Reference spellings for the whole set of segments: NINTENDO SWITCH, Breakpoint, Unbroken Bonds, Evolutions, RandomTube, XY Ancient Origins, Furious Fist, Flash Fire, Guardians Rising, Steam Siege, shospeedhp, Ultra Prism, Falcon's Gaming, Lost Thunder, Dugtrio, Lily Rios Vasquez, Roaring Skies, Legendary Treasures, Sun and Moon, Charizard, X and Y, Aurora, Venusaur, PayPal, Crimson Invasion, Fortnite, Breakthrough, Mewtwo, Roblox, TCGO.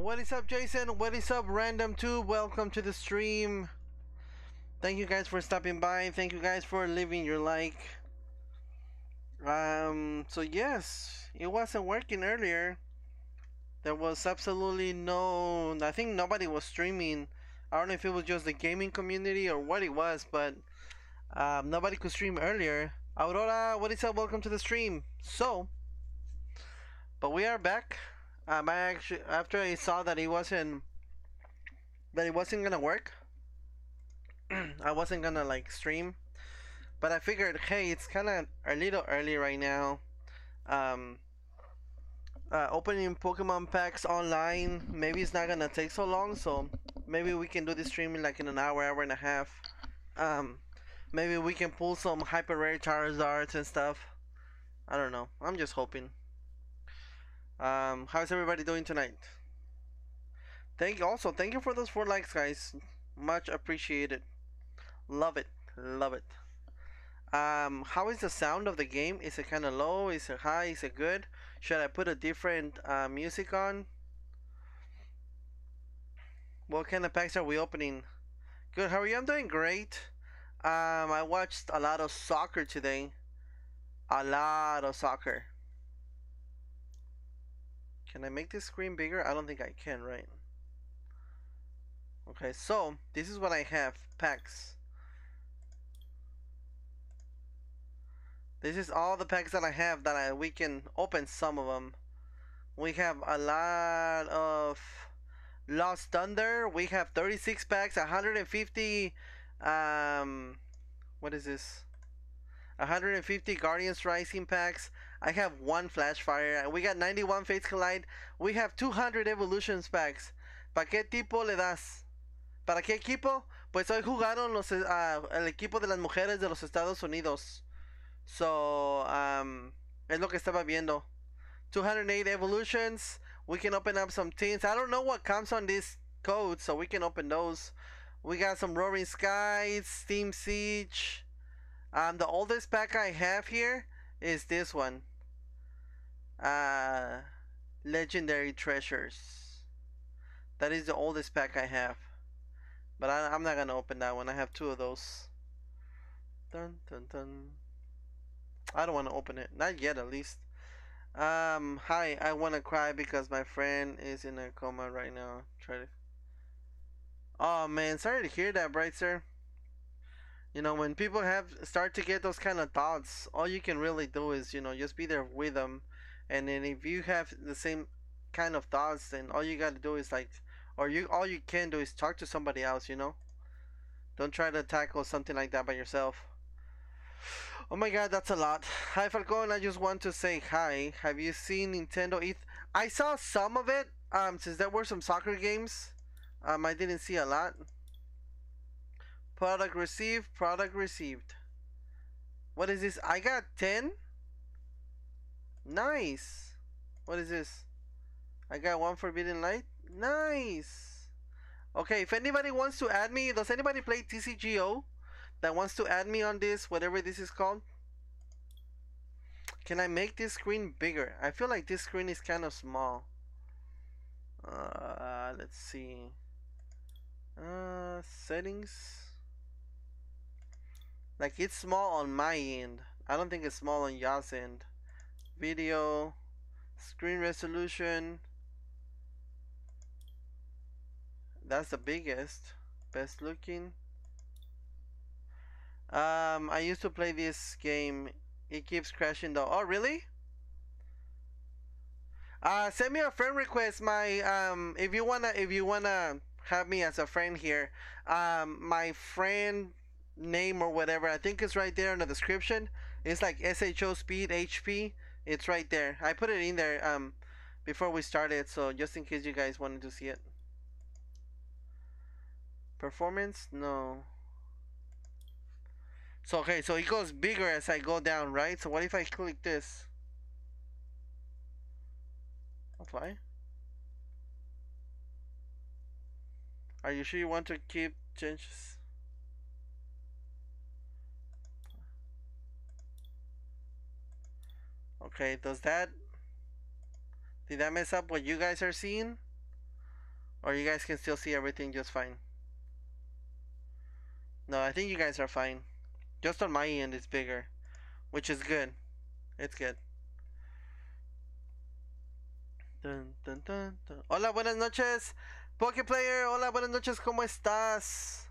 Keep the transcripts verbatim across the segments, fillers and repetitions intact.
What is up, Jason? What is up, RandomTube? Welcome to the stream. Thank you guys for stopping by. Thank you guys for leaving your like. Um, so yes, it wasn't working earlier. There was absolutely no... I think nobody was streaming. I don't know if it was just the gaming community or what it was, but um, nobody could stream earlier. Aurora, what is up? Welcome to the stream. So, but we are back. Um, I actually, after I saw that it wasn't, that it wasn't gonna work, I wasn't gonna like stream, but I figured, hey, it's kind of a little early right now. Um, uh, opening Pokemon packs online, maybe it's not gonna take so long, so maybe we can do this stream in like in an hour, hour and a half. Um, maybe we can pull some hyper rare Charizards and stuff. I don't know. I'm just hoping. Um, how's everybody doing tonight? Thank also thank you for those four likes, guys. Much appreciated. Love it, love it. Um, how is the sound of the game? Is it kind of low? Is it high? Is it good? Should I put a different uh, music on? What kind of packs are we opening? Good. How are you? I'm doing great. Um, I watched a lot of soccer today. A lot of soccer. Can I make this screen bigger? I don't think I can, right? Okay, so this is what I have. Packs. This is all the packs that I have that I, we can open some of them. We have a lot of Lost Thunder. We have thirty-six packs, one hundred fifty... Um, what is this? one hundred fifty Guardians Rising packs. I have one Flash Fire. We got ninety-one Fates Collide. We have two hundred Evolutions packs. ¿Para qué tipo le das? ¿Para qué equipo? Pues hoy jugaron los, uh, el equipo de las mujeres de los Estados Unidos. So, um, es lo que estaba viendo. two hundred eight Evolutions. We can open up some teams. I don't know what comes on this code, so we can open those. We got some Roaring Skies, Steam Siege. Um, the oldest pack I have here is this one. Uh, Legendary Treasures. That is the oldest pack I have, but I, I'm not gonna open that one. I have two of those. Dun dun dun. I don't want to open it, not yet, at least. Um, hi. I want to cry because my friend is in a coma right now. Try to. Oh man, sorry to hear that, Bright Sir. You know, when people have start to get those kind of thoughts, all you can really do is, you know, just be there with them. And then if you have the same kind of thoughts, then all you got to do is like, or you all you can do is talk to somebody else, you know. Don't try to tackle something like that by yourself. Oh my god, that's a lot. Hi Falcon, I just want to say hi. Have you seen Nintendo E three? I saw some of it, um, since there were some soccer games. Um, I didn't see a lot. Product received, product received. What is this? I got ten? Nice. What is this? I got one Forbidden Light? Nice. Okay, if anybody wants to add me, does anybody play T C G O that wants to add me on this, whatever this is called? Can I make this screen bigger? I feel like this screen is kind of small. Uh, let's see. Uh, settings. Like, it's small on my end. I don't think it's small on y'all's end. Video. Screen resolution. That's the biggest. Best looking. Um, I used to play this game. It keeps crashing though. Oh, really? Uh, send me a friend request. My, um, if you wanna, if you wanna have me as a friend here, um, my friend... name or whatever, I think it's right there in the description. It's like S H O Speed H P. It's right there. I put it in there um before we started, so just in case you guys wanted to see it. Performance? No. So okay, so it goes bigger as I go down, right? So what if I click this? Apply. Are you sure you want to keep changes? Okay, does that... Did that mess up what you guys are seeing? Or you guys can still see everything just fine? No, I think you guys are fine. Just on my end, it's bigger, which is good. It's good. Dun, dun, dun, dun. Hola, buenas noches, Poké Player. Hola, buenas noches. ¿Cómo estás?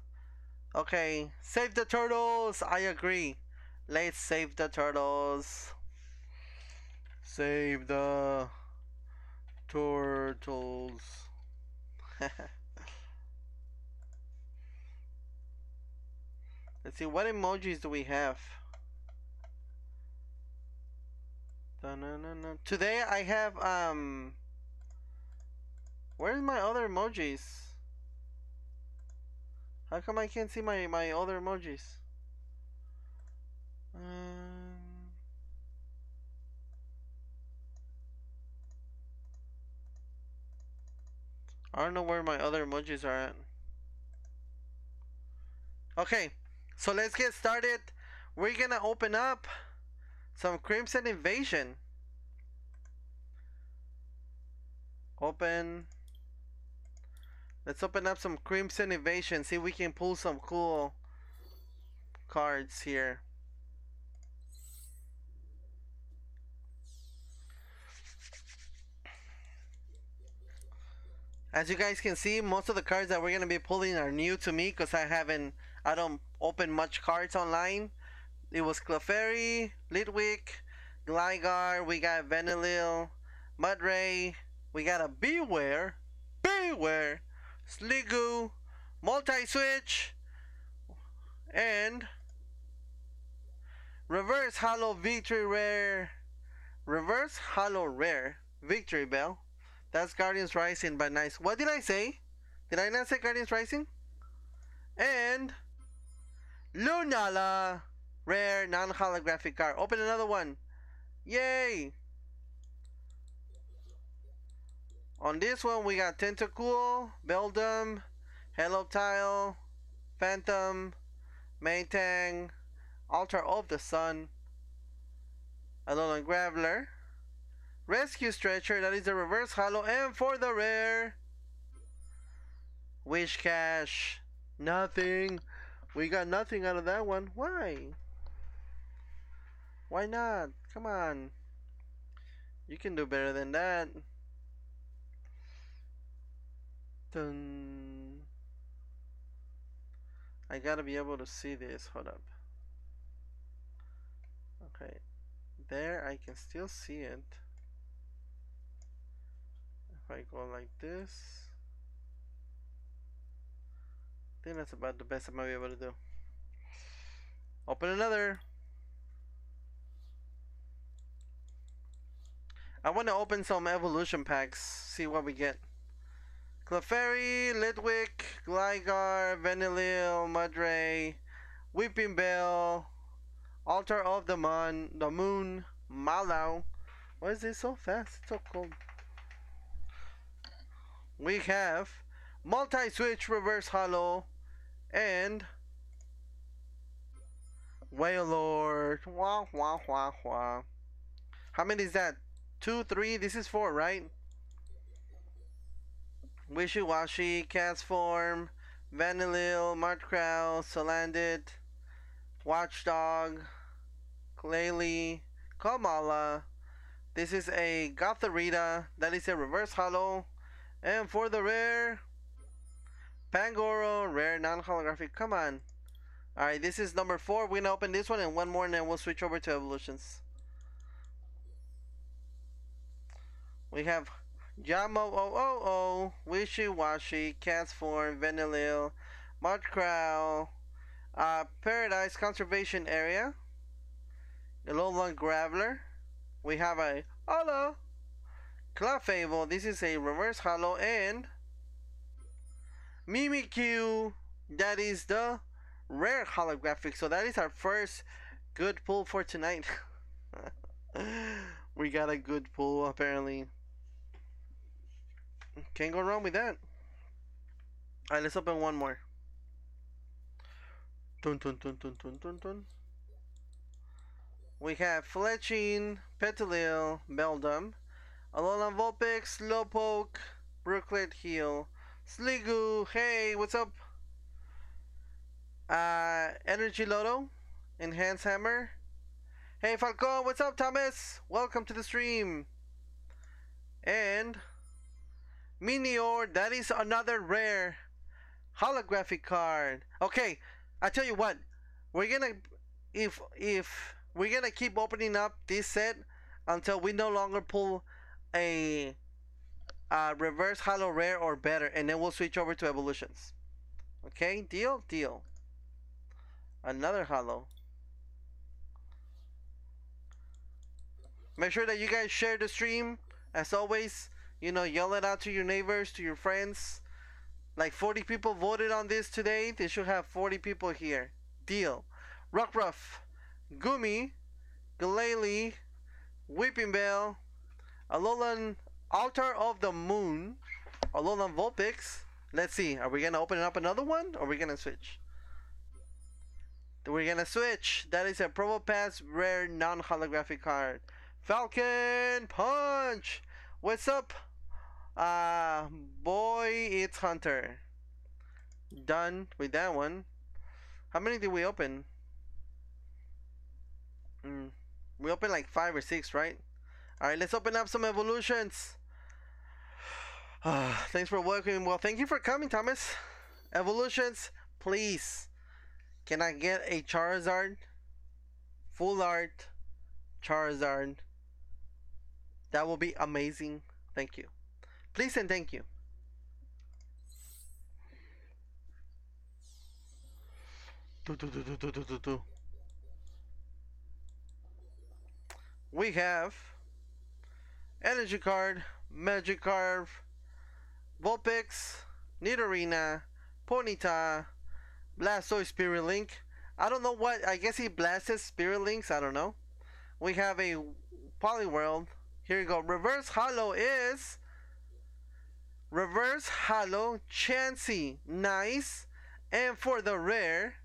Okay, save the turtles. I agree. Let's save the turtles. Save the turtles. Let's see, what emojis do we have? No, no, no, no. Today I have, um... where's my other emojis? How come I can't see my, my other emojis? Um... I don't know where my other emojis are at. Okay. So let's get started. We're gonna open up some Crimson Invasion. Open. Let's open up some Crimson Invasion. See if we can pull some cool cards here. As you guys can see, most of the cards that we're gonna be pulling are new to me because I haven't, I don't open much cards online. It was Clefairy, Litwick, Gligar, we got Venilil, Mudray, we got a Beware, Beware, Sliggoo, Multi-Switch, and Reverse Holo Victory Rare, Reverse Holo Rare, Victory Bell. That's Guardians Rising by Nice. What did I say? Did I not say Guardians Rising? And Lunala, rare non-holographic card. Open another one. Yay! On this one we got Tentacool, Beldum, Helotile, Phantom, Maytang, Altar of the Sun, Alolan Graveler, Rescue Stretcher, that is a reverse holo, and for the rare, Wish Cash. Nothing. We got nothing out of that one. Why? Why not? Come on. You can do better than that. Dun. I gotta be able to see this. Hold up. Okay. There, I can still see it. If I go like this. I think that's about the best I might be able to do. Open another. I want to open some evolution packs. See what we get. Clefairy, Litwick, Gligar, Venilil, Mudray, Weeping Bell, Altar of the Moon, the Moon, Mallow. Why is this so fast? It's so cold. We have Multi-Switch, Reverse Holo, and Wailord. Wah, wah, wah, wah. How many is that? Two, three? This is four, right? Wishy-washy, Cast Form, Vanillil, Martkrow, Salandit, Watchdog, Glalie, Kamala. This is a Gothorita. That is a Reverse Holo. And for the rare, Pangoro, rare non-holographic. Come on. Alright, this is number four. We're going to open this one and one more, and then we'll switch over to Evolutions. We have Jamo-O-O-O, Wishy-Washy, Cast Form, Venilil, Mudkrow, uh, Paradise Conservation Area, Alolan Graveler. We have a Hola, Clefable. This is a reverse holo, and Mimikyu, that is the rare holographic. So that is our first good pull for tonight. We got a good pull, apparently. Can't go wrong with that. Alright, let's open one more. Dun, dun, dun, dun, dun, dun, dun. We have Fletching, Petalil, Beldum, Alolan Vulpix, Slowpoke, Brooklet Heal, Sligo, hey, what's up? Uh, Energy Lotto, Enhance Hammer. Hey Falcon, what's up, Thomas? Welcome to the stream. And Minior, that is another rare holographic card. Okay, I tell you what, we're gonna if if we're gonna keep opening up this set until we no longer pull a uh, reverse holo rare or better, and then we'll switch over to Evolutions. Okay, deal, deal. Another holo. Make sure that you guys share the stream. As always, you know, yell it out to your neighbors, to your friends. Like forty people voted on this today. They should have forty people here. Deal. Rockruff, Gumi, Glalie, Weeping Bell, Alolan Altar of the Moon, Alolan Vulpix. Let's see, are we gonna open up another one or are we gonna switch? We're gonna switch. That is a Probopass rare non-holographic card. Falcon Punch! What's up? Uh, boy, it's Hunter. Done with that one. How many did we open? Mm, we opened like five or six, right? Alright, let's open up some Evolutions. Uh, thanks for welcoming. Well, thank you for coming, Thomas. Evolutions, please. Can I get a Charizard? Full art Charizard. That will be amazing. Thank you. Please and thank you. Do, do, do, do, do, do, do. We have Energy Card, Magikarp, Vulpix, Nidorina, Ponyta, Blastoise, Spirit Link. I don't know what, I guess he blasts Spirit Links, I don't know. We have a Poliwhirl. Here you go. Reverse holo is Reverse holo Chansey. Nice. And for the rare,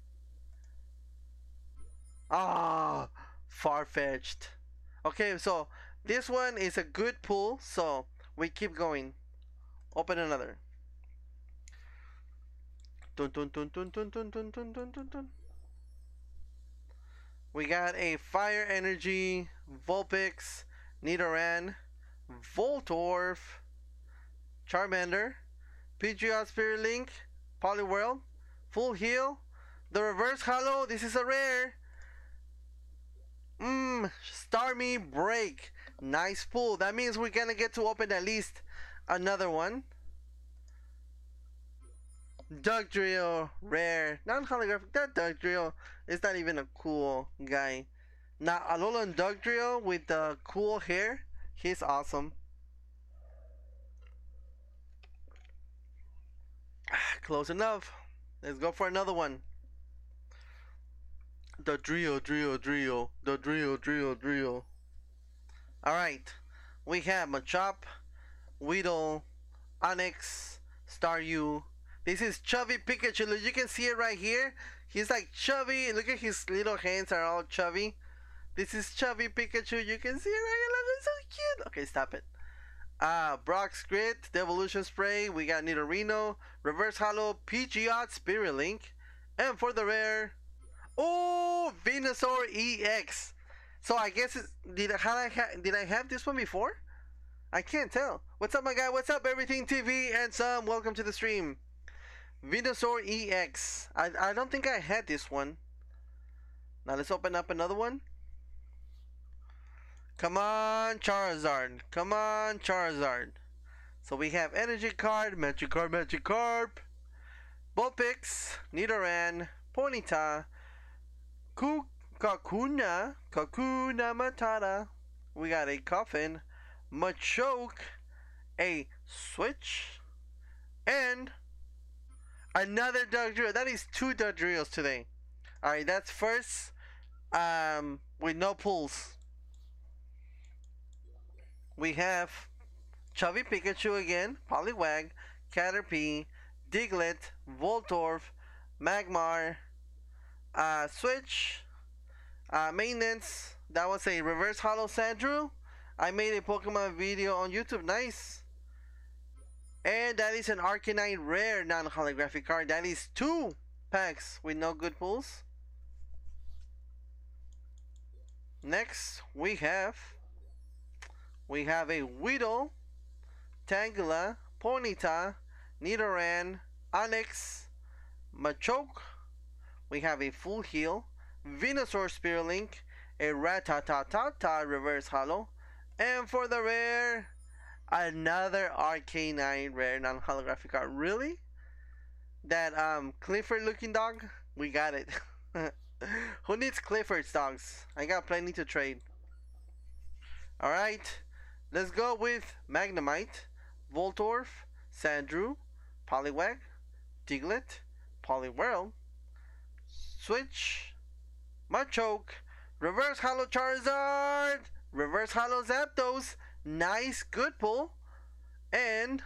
ah, oh, Farfetch'd. Okay, so this one is a good pull, so we keep going. Open another. Dun, dun, dun, dun, dun, dun, dun, dun, dun, dun. We got a Fire Energy, Vulpix, Nidoran, Voltorb, Charmander, Pidgeot Spirit Link, Poliwhirl, Full Heal, the Reverse Holo, this is a rare. Mmm, Starmie Break, nice pull. That means we're gonna get to open at least another one. Dugtrio, rare, non-holographic. That Dugtrio is not even a cool guy. Now Alolan Dugtrio with the cool hair, he's awesome. Close enough. Let's go for another one. The Drio, Drio, Drio, the Drio, Drio, Drio. All right, we have Machop, Weedle, Onix, Staryu. This is chubby Pikachu. Look, you can see it right here. He's like chubby. Look at his little hands are all chubby. This is chubby Pikachu. You can see it right here. Look, it's so cute. Okay, stop it. Uh, Brock's Grit, Devolution Spray. We got Nidorino, Reverse Holo, Pidgeot, Spirit Link. And for the rare, oh, Venusaur E X. So I guess, it's, did, I, I ha, did I have this one before? I can't tell. What's up, my guy? What's up, Everything T V and some? Welcome to the stream. Venusaur E X. I, I don't think I had this one. Now let's open up another one. Come on, Charizard. Come on, Charizard. So we have Energy Card, Magikarp, Magikarp, Vulpix, Nidoran, Ponyta, Ku Kakuna, Kakuna Matata. We got a Coffin, Machoke, a Switch, and another Dugtrio. That is two Dugtrios today. Alright, that's first um, with no pulls. We have Chubby Pikachu again, Poliwag, Caterpie, Diglett, Voltorb, Magmar, uh, Switch, uh, Maintenance. That was a Reverse Holo Sandrew. I made a Pokemon video on YouTube. Nice. And that is an Arcanine rare non-holographic card. That is two packs with no good pulls. Next, we have we have a Weedle, Tangela, Ponyta, Nidoran, Onyx, Machoke. We have a full heal, Venusaur Spearlink, a Ratatata reverse holo, and for the rare, another Arcanine rare non-holographic card. Really? That um Clifford-looking dog? We got it. Who needs Clifford's dogs? I got plenty to trade. Alright, let's go with Magnemite, Voltorb, Sandrew, Poliwag, Diglett, Poliwhirl, Switch, Machoke, reverse holo Charizard, reverse holo Zapdos, nice, good pull, and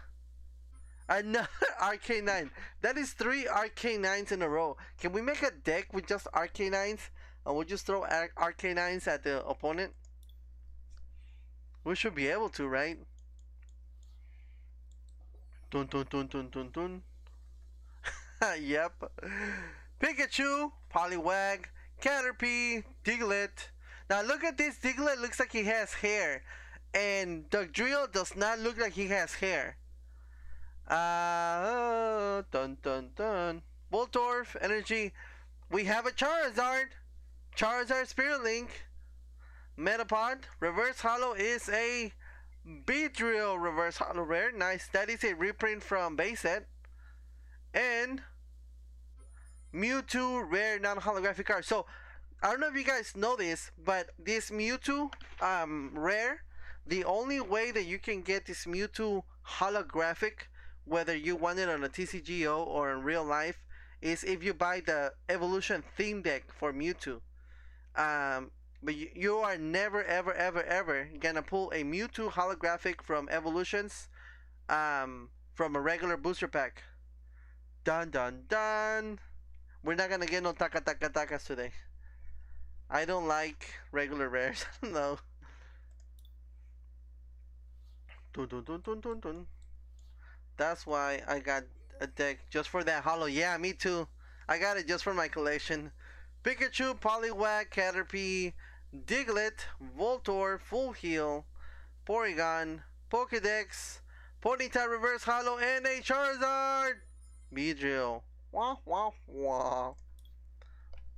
another Arcanine. That is three Arcanines in a row. Can we make a deck with just Arcanines and we'll just throw Arcanines at the opponent? We should be able to, right? Dun dun dun dun dun dun. Yep. Pikachu, Poliwag, Caterpie, Diglett. Now look at this. Diglett looks like he has hair, and Dugtrio does not look like he has hair. Uh, dun dun dun. Voltorb, energy. We have a Charizard. Charizard Spearlink. Metapod, reverse holo is a Beedrill reverse holo rare. Nice. That is a reprint from base set. And Mewtwo rare non-holographic card. So I don't know if you guys know this, but this Mewtwo um rare, the only way that you can get this Mewtwo holographic, whether you want it on a T C G O or in real life, is if you buy the Evolution theme deck for Mewtwo. Um, but you, you are never, ever, ever, ever gonna pull a Mewtwo holographic from Evolutions um, from a regular booster pack. Dun dun dun. We're not gonna get no Taka Taka Takas today. I don't like regular rares. No. Dun, dun, dun, dun, dun, dun. That's why I got a deck just for that holo. Yeah, me too. I got it just for my collection. Pikachu, Poliwag, Caterpie, Diglett, Voltorb, full heal, Porygon, Pokedex, Ponyta reverse holo, and a Charizard! Beedrill. Wah, wah, wah.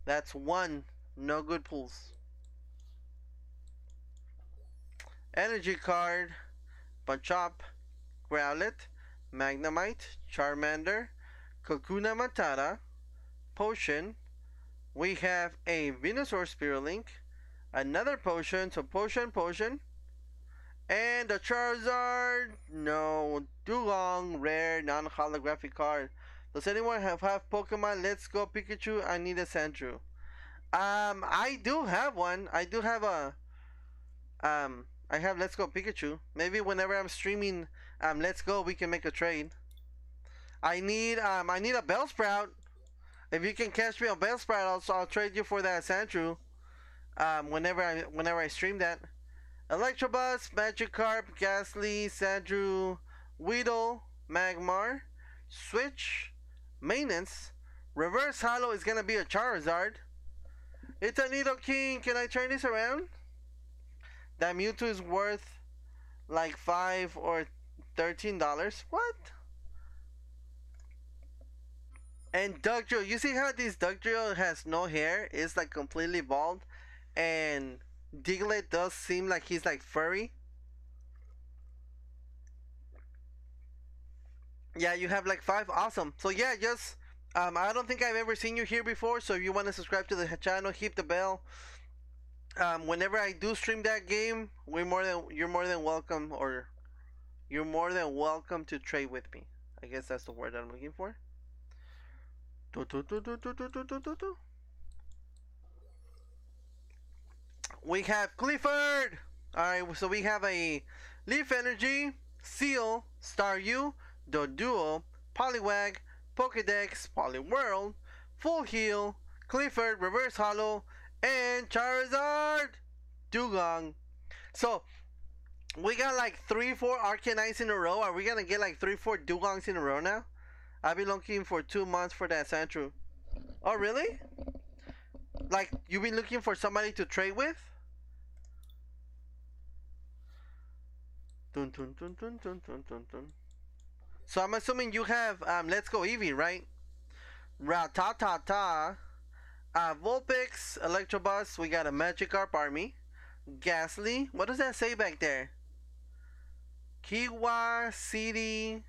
That's one. No good pulls. Energy card. Machop, Growlithe, Magnemite, Charmander, Kakuna Matata, Potion. We have a Venusaur Spearlink, another Potion, so Potion, Potion, and a Charizard, no, Dewgong, rare, non-holographic card. Does anyone have, have Pokemon? Let's go Pikachu, I need a Sandrew. Um, I do have one, I do have a, um, I have Let's Go Pikachu. Maybe whenever I'm streaming um Let's Go, we can make a trade. I need um I need a Bellsprout. If you can catch me on Bellsprout, I'll, I'll trade you for that Sandrew. Um whenever I whenever I stream that. Electrobus, Magikarp, Ghastly, Sandrew, Weedle, Magmar, Switch, Maintenance, reverse holo is gonna be a Charizard. It's a Nidoking. Can I turn this around? That Mewtwo is worth like five or thirteen dollars. What? And Dugtrio, you see how this Dugtrio has no hair? It's like completely bald, and Diglett does seem like he's like furry. Yeah, you have like five. Awesome. So yeah, just um, I don't think I've ever seen you here before. So if you want to subscribe to the channel, hit the bell. Um, whenever I do stream that game, we're more than you're more than welcome, or you're more than welcome to trade with me. I guess that's the word I'm looking for. Do, do, do, do, do, do, do, do, do. We have Clifford. All right, so we have a Leaf Energy, Seal, Staryu, Doduo, Poliwag, Pokedex, Poliwhirl, full heal, Clifford, reverse holo, and Charizard, Dewgong. So we got like three, four Arcanites in a row. Are we gonna get like three, four Dugongs in a row now? I've been looking for two months for that Sandshrew. Oh, really? Like, you've been looking for somebody to trade with? Dun, dun, dun, dun, dun, dun, dun, dun. So I'm assuming you have um, Let's Go Eevee, right? Ratatata. Uh, Vulpix, Electabuzz, we got a Magikarp army. Ghastly, what does that say back there? Kiwa City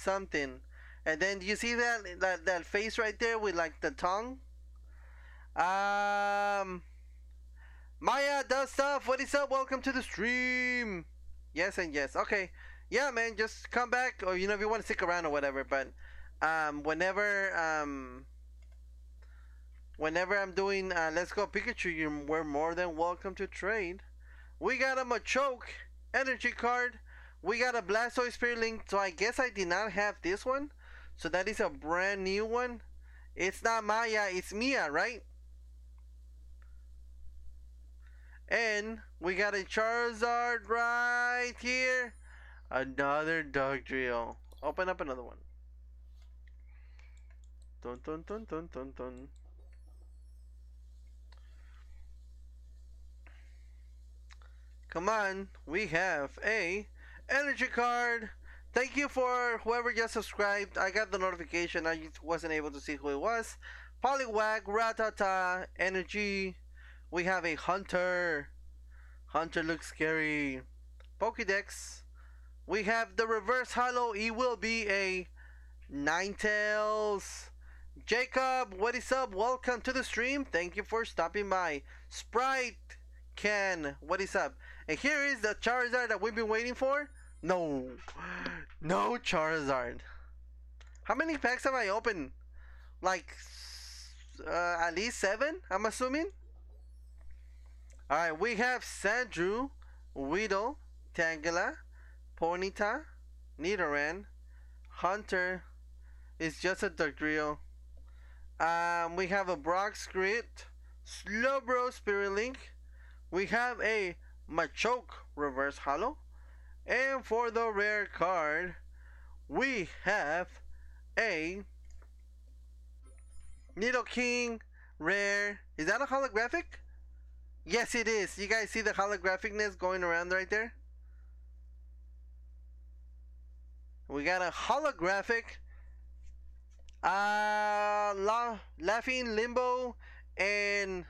something. And then do you see that, that that face right there with like the tongue? Um Maya does stuff, what is up? Welcome to the stream. Yes and yes. Okay. Yeah, man, just come back, or you know, if you want to stick around or whatever, but um whenever um Whenever I'm doing uh, Let's Go Pikachu, you were more than welcome to trade. We got a Machoke energy card. We got a Blastoise Spearling. So I guess I did not have this one. So that is a brand new one. It's not Maya, it's Mia, right? And we got a Charizard right here. Another Dugtrio. Open up another one. Dun dun dun dun dun dun. Come on, we have a energy card. Thank you for whoever just subscribed. I got the notification. I wasn't able to see who it was. Poliwag, Rattata, energy. We have a Hunter. Hunter looks scary. Pokédex. We have the reverse holo. It will be a Ninetales. Jacob, what is up? Welcome to the stream. Thank you for stopping by. Sprite Can, what is up? And here is the Charizard that we've been waiting for. No. No Charizard. How many packs have I opened? Like, uh, at least seven, I'm assuming. Alright, we have Sandshrew, Weedle, Tangela, Ponyta, Nidoran, Hunter. It's just a Dugtrio. Um, we have a Broxcrit, Slowbro, Spirulink. We have a Machoke reverse holo, and for the rare card we have a Nidoking rare. Is that a holographic? Yes it is. You guys see the holographicness going around right there? We got a holographic uh, La Laughing Limbo and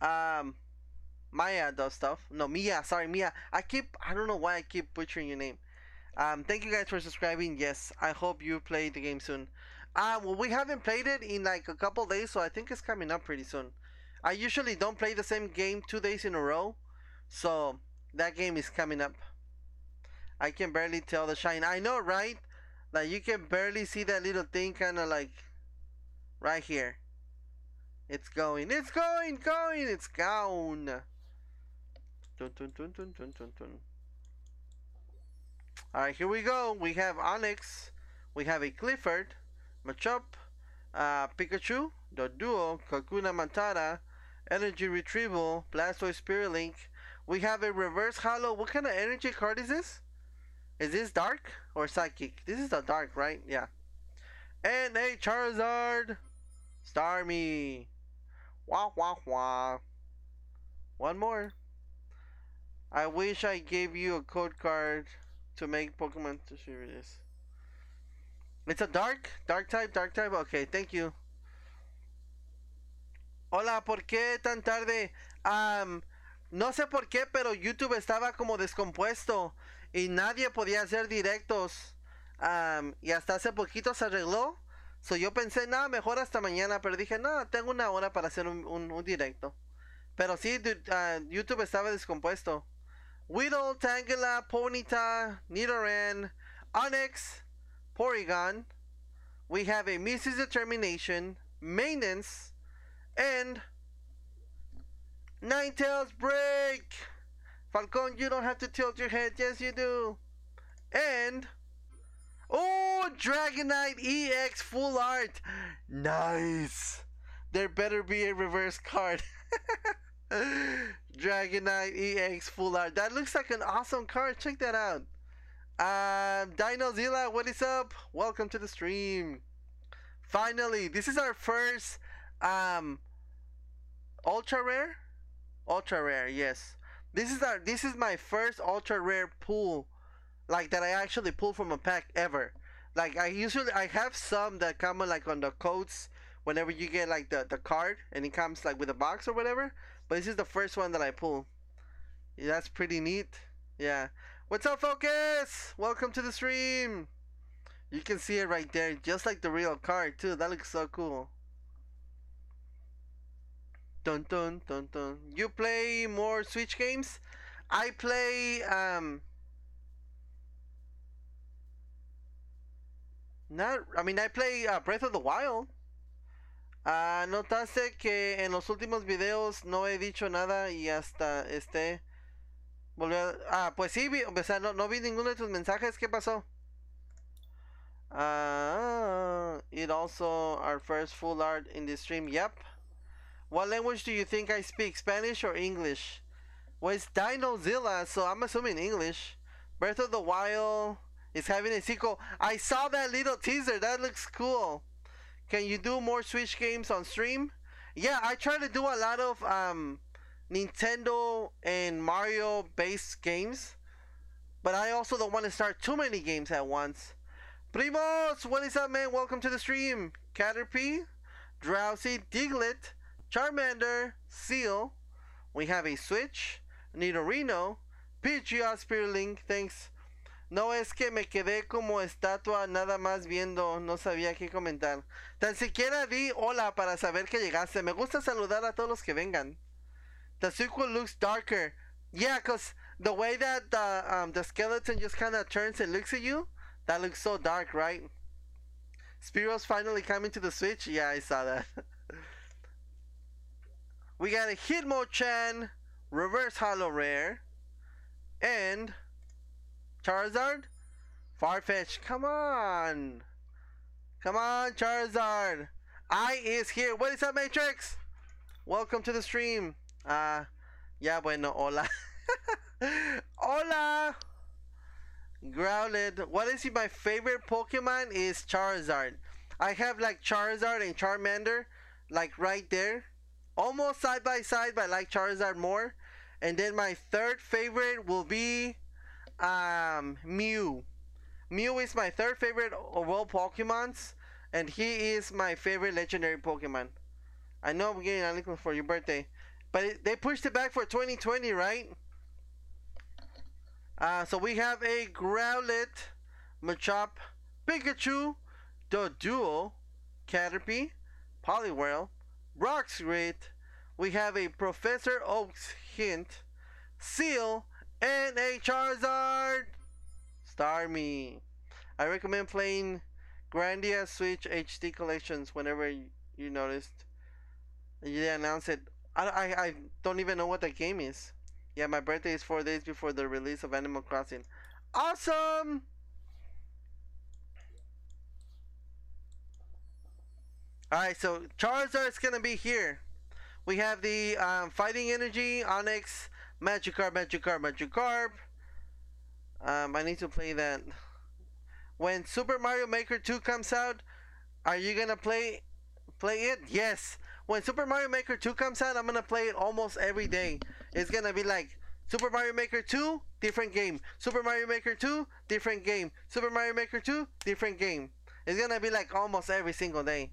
um Maya does stuff. No, Mia. Sorry, Mia. I keep... I don't know why I keep butchering your name. Um, thank you guys for subscribing. Yes, I hope you play the game soon. Uh, well, we haven't played it in like a couple days, so I think it's coming up pretty soon. I usually don't play the same game two days in a row, so that game is coming up. I can barely tell the shine. I know, right? Like, you can barely see that little thing kind of like right here. It's going. It's going, going. It's gone. Dun, dun, dun, dun, dun, dun, dun. All right, here we go. We have Onix, we have a Clifford, Machop, uh, Pikachu, Doduo, Kakuna Matata, energy retrieval, Blastoise Spirulink. We have a reverse holo. What kind of energy card is this? Is this dark or psychic? This is the dark, right? Yeah. And a Charizard, Starmie. Wah wah wah. One more. I wish I gave you a code card to make Pokemon to share this. It's a dark? Dark type? Dark type? Okay, thank you. Hola, ¿por qué tan tarde? Um, no sé por qué, pero YouTube estaba como descompuesto y nadie podía hacer directos. Um, y hasta hace poquito se arregló. So yo pensé, nada, mejor hasta mañana, pero dije, no, tengo una hora para hacer un, un, un directo. Pero sí, dude, uh, YouTube estaba descompuesto. Weedle, Tangela, Ponyta, Nidoran, Onix, Porygon. We have a Missus Determination, Maintenance, and Ninetales Break. Falcon, you don't have to tilt your head. Yes, you do. And, oh, Dragonite E X Full Art. Nice. There better be a reverse card. Dragonite E X Full Art. That looks like an awesome card. Check that out. Um, DinoZilla, what is up? Welcome to the stream. Finally, this is our first um, ultra rare. Ultra rare, yes. This is our. This is my first ultra rare pull, like that I actually pull from a pack ever. Like I usually I have some that come like on the codes. Whenever you get like the, the card and it comes like with a box or whatever. But this is the first one that I pull. Yeah, that's pretty neat. Yeah. What's up, Focus? Welcome to the stream. You can see it right there. Just like the real card too. That looks so cool. Dun dun dun dun. You play more Switch games? I play... um. Not... I mean, I play uh, Breath of the Wild. Uh, notaste que en los últimos videos no he dicho nada y hasta este volvió. Ah, pues sí, vi, o sea, no, no vi ninguno de tus mensajes. ¿Qué pasó? Uh, it also our first full art in the stream. Yep. What language do you think I speak? Spanish or English? Well, it's DinoZilla, so I'm assuming English. Breath of the Wild is having a sequel. I saw that little teaser. That looks cool. Can you do more Switch games on stream? Yeah, I try to do a lot of um, Nintendo and Mario-based games. But I also don't want to start too many games at once. Primos, what is up, man? Welcome to the stream. Caterpie, Drowsy, Diglett, Charmander, Seal. We have a Switch, Nidorino, Pidgeot, Spearling, thanks. No es que me quedé como estatua nada más viendo, no sabía qué comentar. Tan siquiera di hola para saber que llegaste. Me gusta saludar a todos los que vengan. The sequel looks darker. Yeah, because the way that the, um, the skeleton just kind of turns and looks at you, that looks so dark, right? Spiro's finally coming to the Switch. Yeah, I saw that. We got a Hitmochan, Reverse Holo Rare, and... Charizard? Farfetch, come on. Come on, Charizard. I is here. What is up, Matrix? Welcome to the stream. Uh, ya bueno, hola. Hola. Growlithe. What is my favorite Pokemon is Charizard. I have like Charizard and Charmander like right there. Almost side by side, but I like Charizard more. And then my third favorite will be... Um, Mew. Mew is my third favorite of all Pokemons, and he is my favorite legendary Pokemon. I know I'm getting a for your birthday, but it, they pushed it back for twenty twenty, right? Uh, so we have a Growlithe, Machop, Pikachu, Doduo, Caterpie, Poliwhirl, Roxrite. We have a Professor Oak's Hint, Seal, and a Charizard! Starmie. I recommend playing Guardians Switch H D collections whenever you, you noticed. They announced it. I, I, I don't even know what that game is. Yeah, my birthday is four days before the release of Animal Crossing. Awesome! Alright, so Charizard's gonna be here. We have the um, Fighting Energy, Onix, Magikarp, Magikarp, Magikarp. Um, I need to play that. When Super Mario Maker two comes out, are you gonna play play it? Yes. When Super Mario Maker two comes out, I'm gonna play it almost every day. It's gonna be like Super Mario Maker two, different game. Super Mario Maker two, different game. Super Mario Maker two, different game. It's gonna be like almost every single day.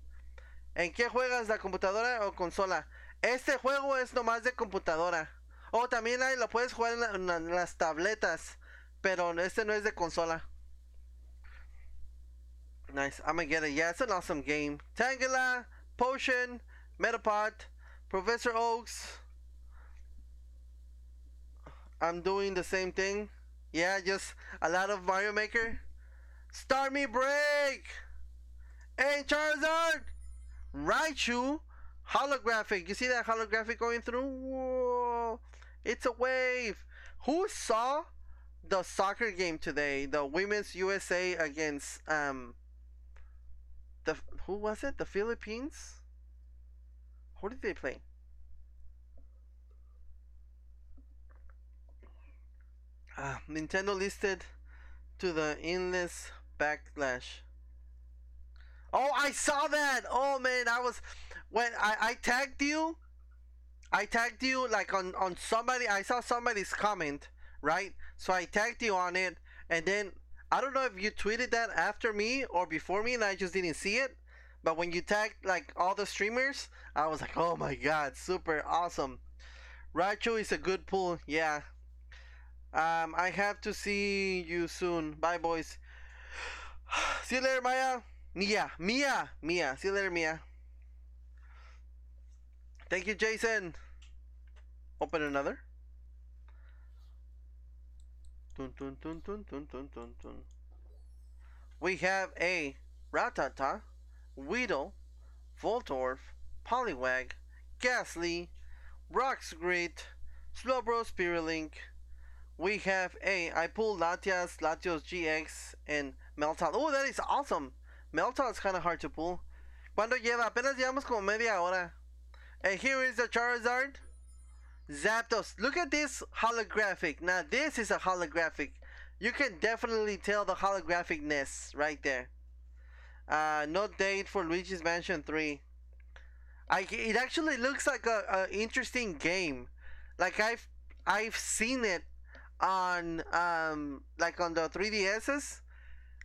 ¿En qué juegas, la computadora o consola? Este juego es nomás de computadora. Oh, también ahí lo puedes jugar en, la, en, la, en las tabletas. Pero este no es de consola. Nice. I'm gonna get it. Yeah, it's an awesome game. Tangela, Potion, Metapod, Professor Oaks. I'm doing the same thing. Yeah, just a lot of Mario Maker. Starmie Break! And Charizard! Raichu! Holographic. You see that holographic going through? Whoa. It's a wave. Who saw the soccer game today? The women's U S A against um the who was it? The Philippines? Who did they play? Uh, Nintendo listed to the endless backlash. Oh, I saw that. Oh man, I was when I, I tagged you. I tagged you like on on somebody. I saw somebody's comment, right? So I tagged you on it, and then I don't know if you tweeted that after me or before me, and I just didn't see it. But when you tagged like all the streamers, I was like, oh my god, super awesome. Raichu is a good pull, yeah. Um, I have to see you soon. Bye, boys. See you later, Maya. Mia, Mia, Mia. See you later, Mia. Thank you, Jason. Open another. Dun, dun, dun, dun, dun, dun, dun, dun. We have a Rattata, Weedle, Voltorb, Poliwag, Ghastly, Roxgrit, Slowbro, Spirulink. We have a, I pulled Latias, Latios G X, and Meltot. Oh, that is awesome. Meltot's kind of hard to pull. ¿Cuánto lleva? Apenas llevamos como media hora. And here is the Charizard. Zapdos. Look at this holographic. Now this is a holographic. You can definitely tell the holographic-ness right there. Uh, no date for Luigi's Mansion three. I, it actually looks like a, a interesting game. Like I've I've seen it on um like on the three D S's.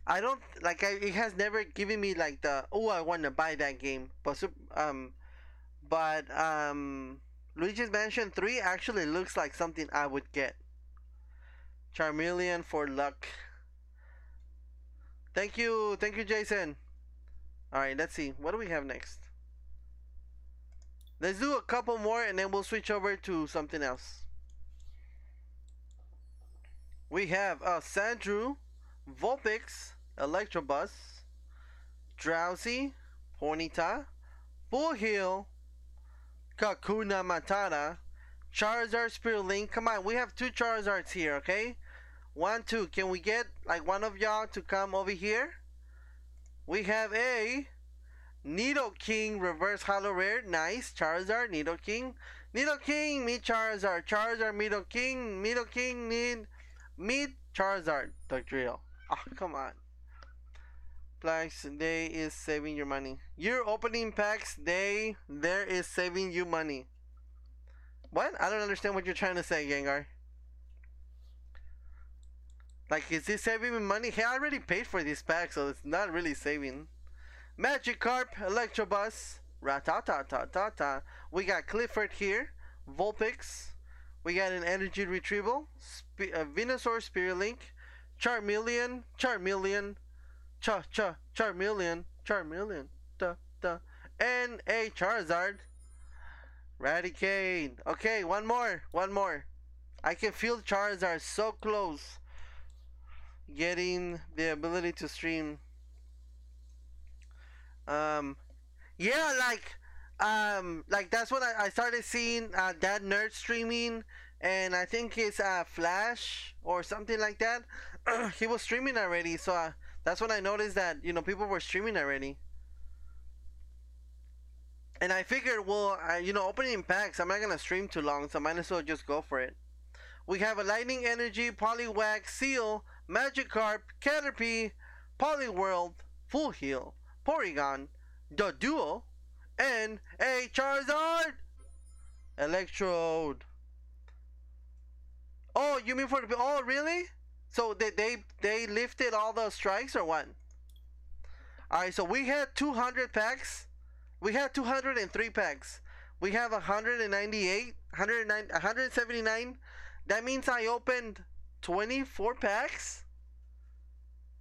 I don't like I, it has never given me like the oh I want to buy that game. But um but um Luigi's Mansion three actually looks like something I would get. Charmeleon for luck. Thank you, thank you, Jason. All right, let's see. What do we have next? Let's do a couple more and then we'll switch over to something else. We have uh, Sandrew, Vulpix, Electabuzz, Drowsy, Ponyta, Bullhill, Kakuna Matata, Charizard, Spirulink. Come on, we have two Charizards here, okay? One, two. Can we get like one of y'all to come over here? We have a Nidoking reverse holo rare. Nice. Charizard, Nidoking. Nidoking, meet Charizard. Charizard, Nidoking. Nidoking, need meet Charizard. The drill. Oh, come on. Packs Day is saving your money. You're opening Packs Day. There is saving you money. What? I don't understand what you're trying to say, Gengar. Like, is this saving me money? Hey, I already paid for this pack, so it's not really saving. Magikarp, Electabuzz, Ratatata. We got Clifford here, Vulpix. We got an Energy Retrieval, Sp uh, Venusaur, Spirulink, Charmeleon, Charmeleon, Cha Cha, Charmeleon, Charmeleon, da da, and a Charizard, Raticate. Okay, one more, one more. I can feel Charizard so close. Getting the ability to stream. Um, yeah, like, um, like that's what I, I started seeing uh, that nerd streaming, and I think it's uh, Flash or something like that. He was streaming already, so uh, that's when I noticed that you know people were streaming already. And I figured, well, uh, you know, opening packs, I'm not gonna stream too long, so I might as well just go for it. We have a Lightning Energy, Poliwag, Seal, Magikarp, Caterpie, Poliwhirl, Full Heal, Porygon, Doduo, and a Charizard! Electrode. Oh, you mean for the... Oh, really? So they, they, they lifted all the strikes or what? Alright, so we had two hundred packs. We had two hundred three packs. We have one hundred ninety-eight, one hundred nine, one hundred seventy-nine. That means I opened twenty-four packs?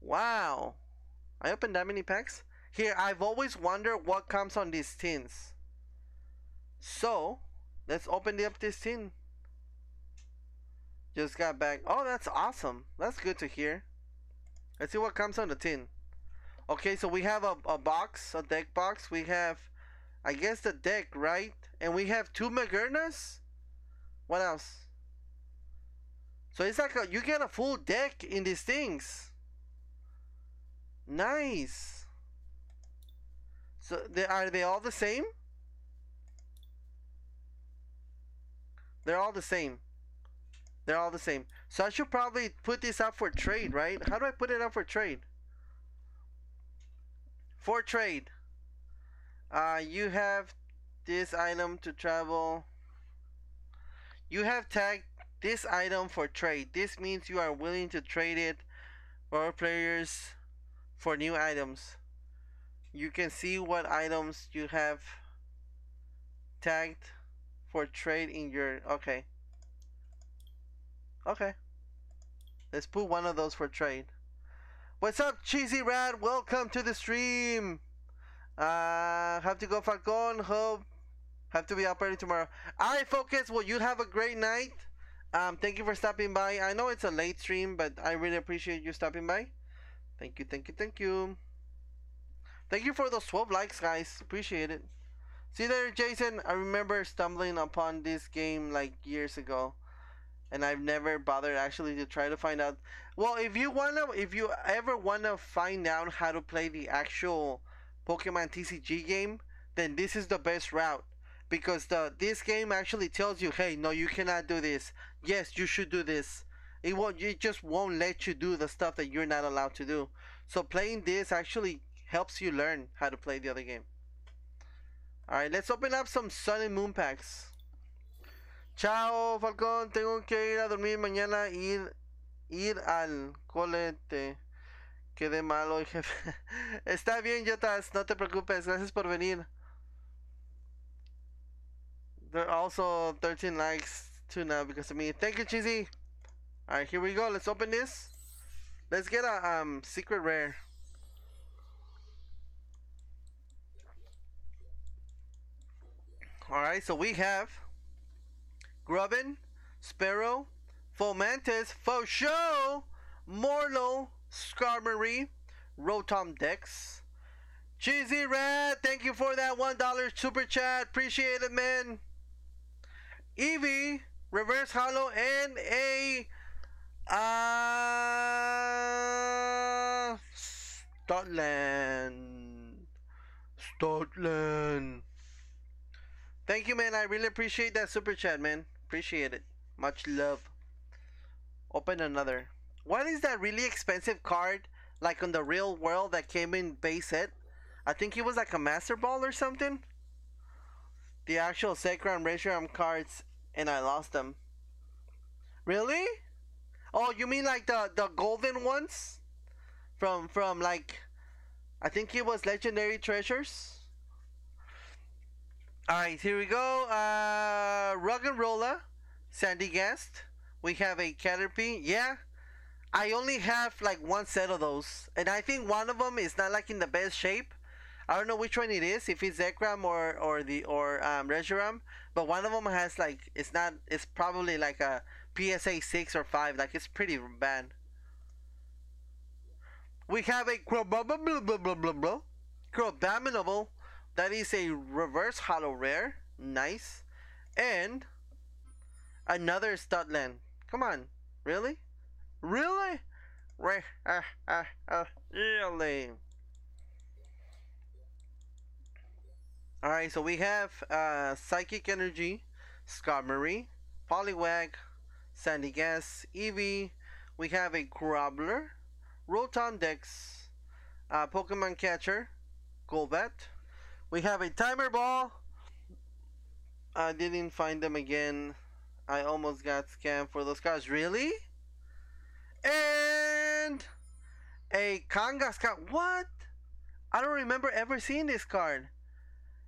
Wow. I opened that many packs? Here, I've always wondered what comes on these tins. So, let's open up this tin. Just got back. Oh, that's awesome. That's good to hear. Let's see what comes on the tin. Okay, so we have a, a box, a deck box. We have, I guess, the deck, right? And we have two Magurnas? What else? So it's like a, you get a full deck in these things. Nice. So they, are they all the same? They're all the same. They're all the same. So I should probably put this up for trade, right? How do I put it up for trade? For trade. Uh, you have this item to travel. You have tagged this item for trade. This means you are willing to trade it for players for new items. You can see what items you have tagged for trade in your... Okay. Okay. Let's put one of those for trade. What's up, Cheesy Rat? Welcome to the stream. Uh, have to go Falcon. Hope. Have to be up early tomorrow. Alright, Focus. Well, you have a great night. Um, thank you for stopping by. I know it's a late stream, but I really appreciate you stopping by. Thank you, thank you, thank you. Thank you for those twelve likes, guys. Appreciate it. See you later, Jason. I remember stumbling upon this game like years ago, and I've never bothered actually to try to find out. Well, if you wanna, if you ever wanna find out how to play the actual Pokemon T C G game, then this is the best route, because the this game actually tells you, hey, no, you cannot do this. Yes, you should do this. It won't. It just won't let you do the stuff that you're not allowed to do. So playing this actually helps you learn how to play the other game. All right, let's open up some Sun and Moon packs. Chao, Falcon. Tengo que ir a dormir mañana. Ir, ir al cole. Te quedé malo, jefe. Está bien, Jotas. No te preocupes. Gracias por venir. There are also thirteen likes too now because of me. Thank you, Cheesy. All right, here we go. Let's open this. Let's get a um secret rare. All right, so we have Grubbin, Sparrow, Fomantis, Fosho, Morlo, Skarmory, Rotom Dex, Cheesy Rat. Thank you for that one dollar super chat. Appreciate it, man. Eevee, Reverse Holo, and a Uh, Scotland. Scotland. Thank you, man. I really appreciate that super chat, man. Appreciate it. Much love. Open another. What is that really expensive card, like on the real world, that came in base set? I think it was like a Master Ball or something. The actual Sacram Reshiram cards, and I lost them. Really? Oh, you mean like the, the golden ones? From, from like, I think it was Legendary Treasures? Alright, here we go. Uh, Ruggenrola, Sandygast. We have a Caterpie. Yeah, I only have like one set of those. And I think one of them is not like in the best shape. I don't know which one it is, if it's Zekrom or, or, the, or um, Reshiram. But one of them has like, it's not, it's probably like a P S A six or five, like it's pretty bad. We have a Crabaminable, that is a reverse holo rare, nice, and another Studland. Come on, really? Really? Re uh, uh, uh, really? Alright, so we have uh, Psychic Energy, Skarmory, Poliwag, Sandygast, Eevee. We have a Grubbler, Rotom Dex, uh, Pokemon Catcher, Golbat. We have a Timer Ball. I didn't find them again. I almost got scammed for those cards. Really? And a Kangaskhan. What? I don't remember ever seeing this card.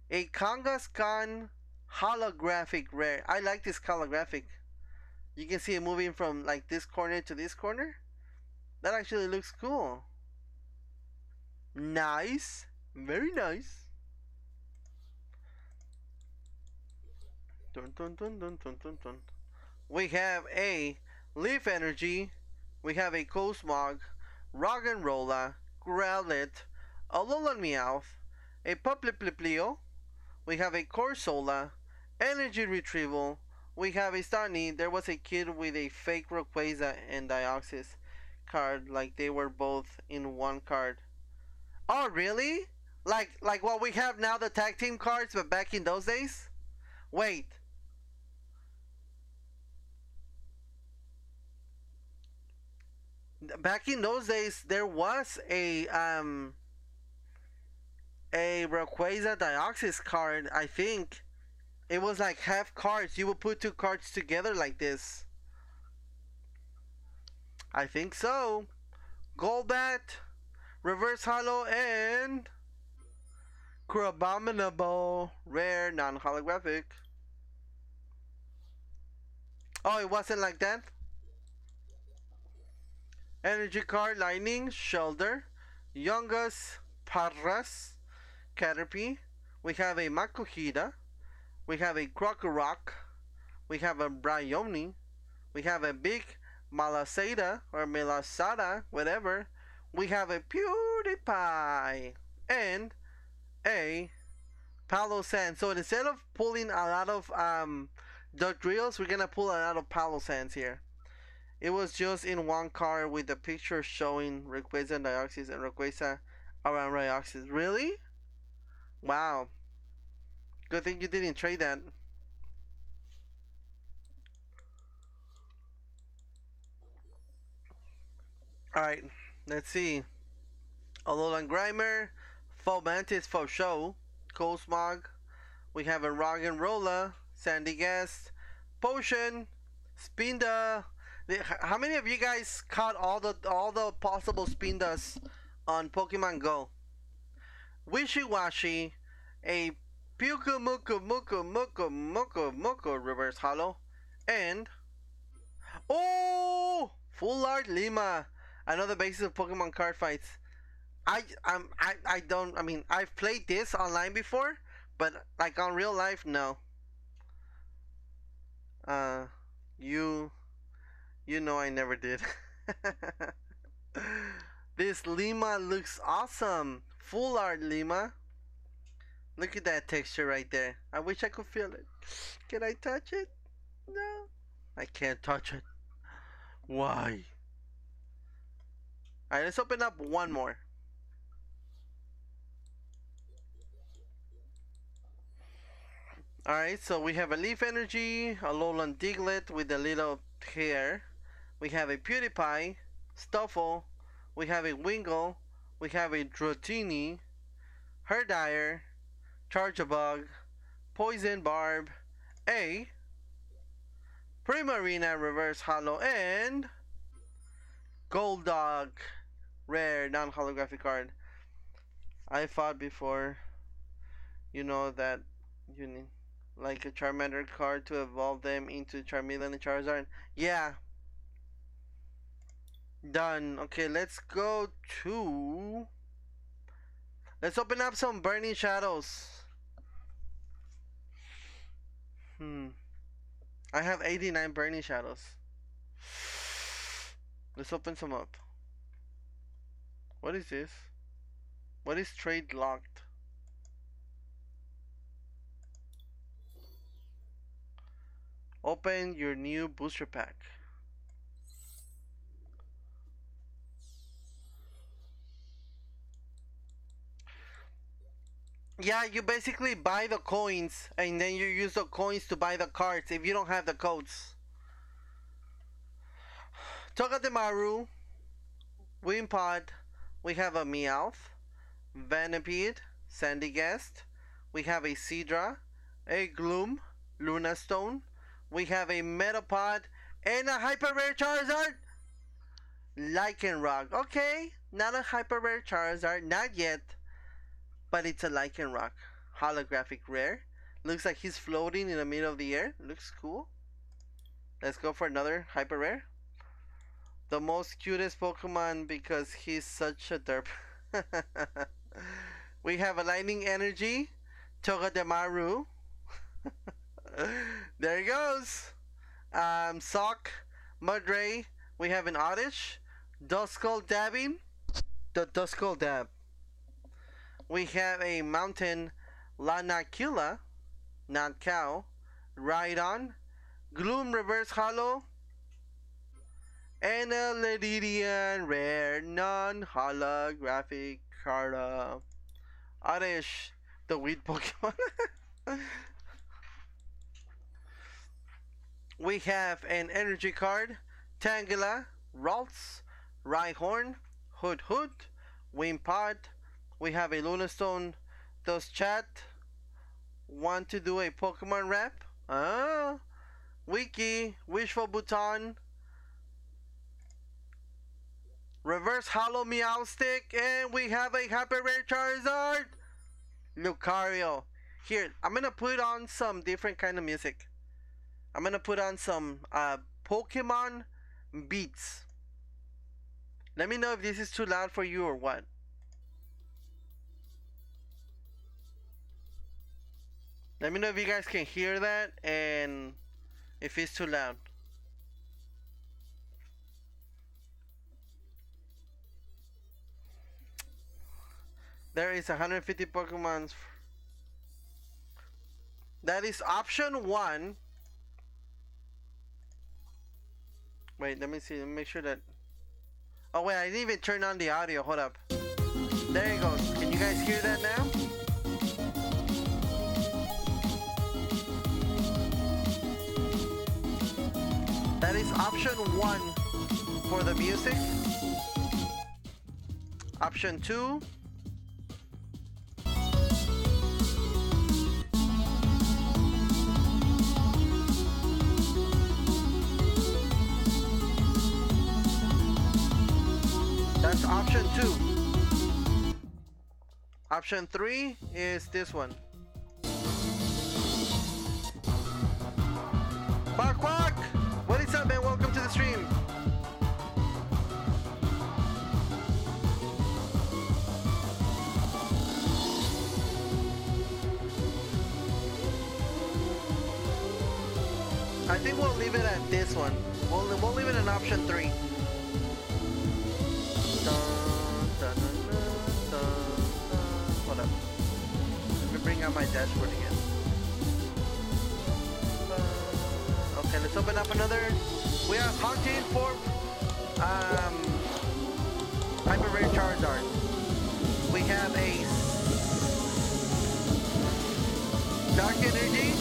A Kangaskhan holographic rare. I like this holographic. You can see it moving from like this corner to this corner. That actually looks cool. Nice. Very nice. Dun, dun, dun, dun, dun, dun, dun. We have a Leaf Energy. We have a Cosmog, Roggenrola, Growlithe, Alolan Meowth, a Puppliplio. We have a Corsola, Energy Retrieval. We have a Starny. There was a kid with a fake Rayquaza and Deoxys card, like they were both in one card. Oh, really? Like like what we have now, the tag team cards, but back in those days? Wait. back in those days, there was a um a Rayquaza Deoxys card. I think it was like half cards. You would put two cards together like this. I think so. Golbat, Reverse Holo, and Crabominable, rare, non-holographic. Oh, it wasn't like that. Energy card, Lightning, Shellder, Yungas, Parras, Caterpie. We have a Makuhita. We have a Crocorock. We have a Bryony. We have a big Malasada or Melasada, whatever. We have a PewDiePie and a Palosand. So instead of pulling a lot of um, Dugtrills, we're gonna pull a lot of Palosands here. It was just in one card with the picture showing Rayquaza and Deoxys and Rayquaza around Deoxys. Really? Wow. Good thing you didn't trade that. Alright, let's see. Alolan Grimer, Fomantis for show, Cold Smog. We have a Roggenrola, Sandygast, Potion, Spinda. How many of you guys caught all the all the possible Spindas on Pokemon Go? Wishiwashi, a Puka Muka Muka Muka Muka Muka Reverse Holo, and oh, Full Art Lima, another basis of Pokemon card fights. I um I I don't I mean I've played this online before, but like on real life, no. Uh, you, you know I never did. This Lima looks awesome. Full Art Lima. Look at that texture right there. I wish I could feel it. Can I touch it? No. I can't touch it. Why? Alright, let's open up one more. Alright, so we have a Leaf Energy, a Alolan Diglett with a little hair. We have a PewDiePie, Stuffle. We have a Wingull. We have a Dratini, Herdire, Charge-a-Bug, Poison Barb, a Primarina Reverse Holo, and Goldog, rare, non-holographic card. I fought before. You know that you need like a Charmander card to evolve them into Charmeleon and Charizard. Yeah. Done. Okay, let's go to... Let's open up some Burning Shadows. Hmm. I have eighty-nine Burning Shadows. Let's open some up. What is this? What is trade locked? Open your new booster pack. Yeah, you basically buy the coins and then you use the coins to buy the cards if you don't have the codes. Togedemaru, Wimpod, we have a Meowth, Vanipede, Sandygast, we have a Seadra, a Gloom, Lunastone, we have a Metapod, and a Hyper Rare Charizard! Lycanroc, okay, not a Hyper Rare Charizard, not yet. But it's a Lycanroc, holographic rare. Looks like he's floating in the middle of the air. Looks cool. Let's go for another hyper rare. The most cutest Pokemon because he's such a derp. We have a Lightning Energy, Togedemaru. There he goes. Um, Sock, Mudray. We have an Oddish, Duskull Dabbing, the Duskull Dab. We have a Mountain, Lanakula, not cow, Rhydon, Gloom Reverse Holo, and a Ledidian rare non-holographic card. Oddish, the weed Pokemon. We have an energy card, Tangela, Ralts, Rhyhorn, Hood Hood, Wimpod. We have a Lunastone. Does chat want to do a Pokemon rep? Uh, Wiki, Wishful Bhutan, Reverse Hollow Meowstic, and we have a Hyper Rare Charizard, Lucario. Here, I'm gonna put on some different kind of music. I'm gonna put on some uh, Pokemon beats. Let me know if this is too loud for you or what. Let me know if you guys can hear that and if it's too loud. There is one hundred fifty Pokemons. That is option one. Wait, let me see. Let me make sure that... Oh, wait. I didn't even turn on the audio. Hold up. There it goes. Can you guys hear that now? That is option one for the music. Option two. That's option two. Option three is this one. Quack quack! What is up, man? Welcome to the stream. I think we'll leave it at this one. We'll, we'll leave it in option three. Dun, dun, dun, dun, dun, dun. Hold up. Let me bring out my dashboard again. Uh, okay, let's open up another. We are hunting for um, Hyper Rare Charizard. We have a Dark Energy,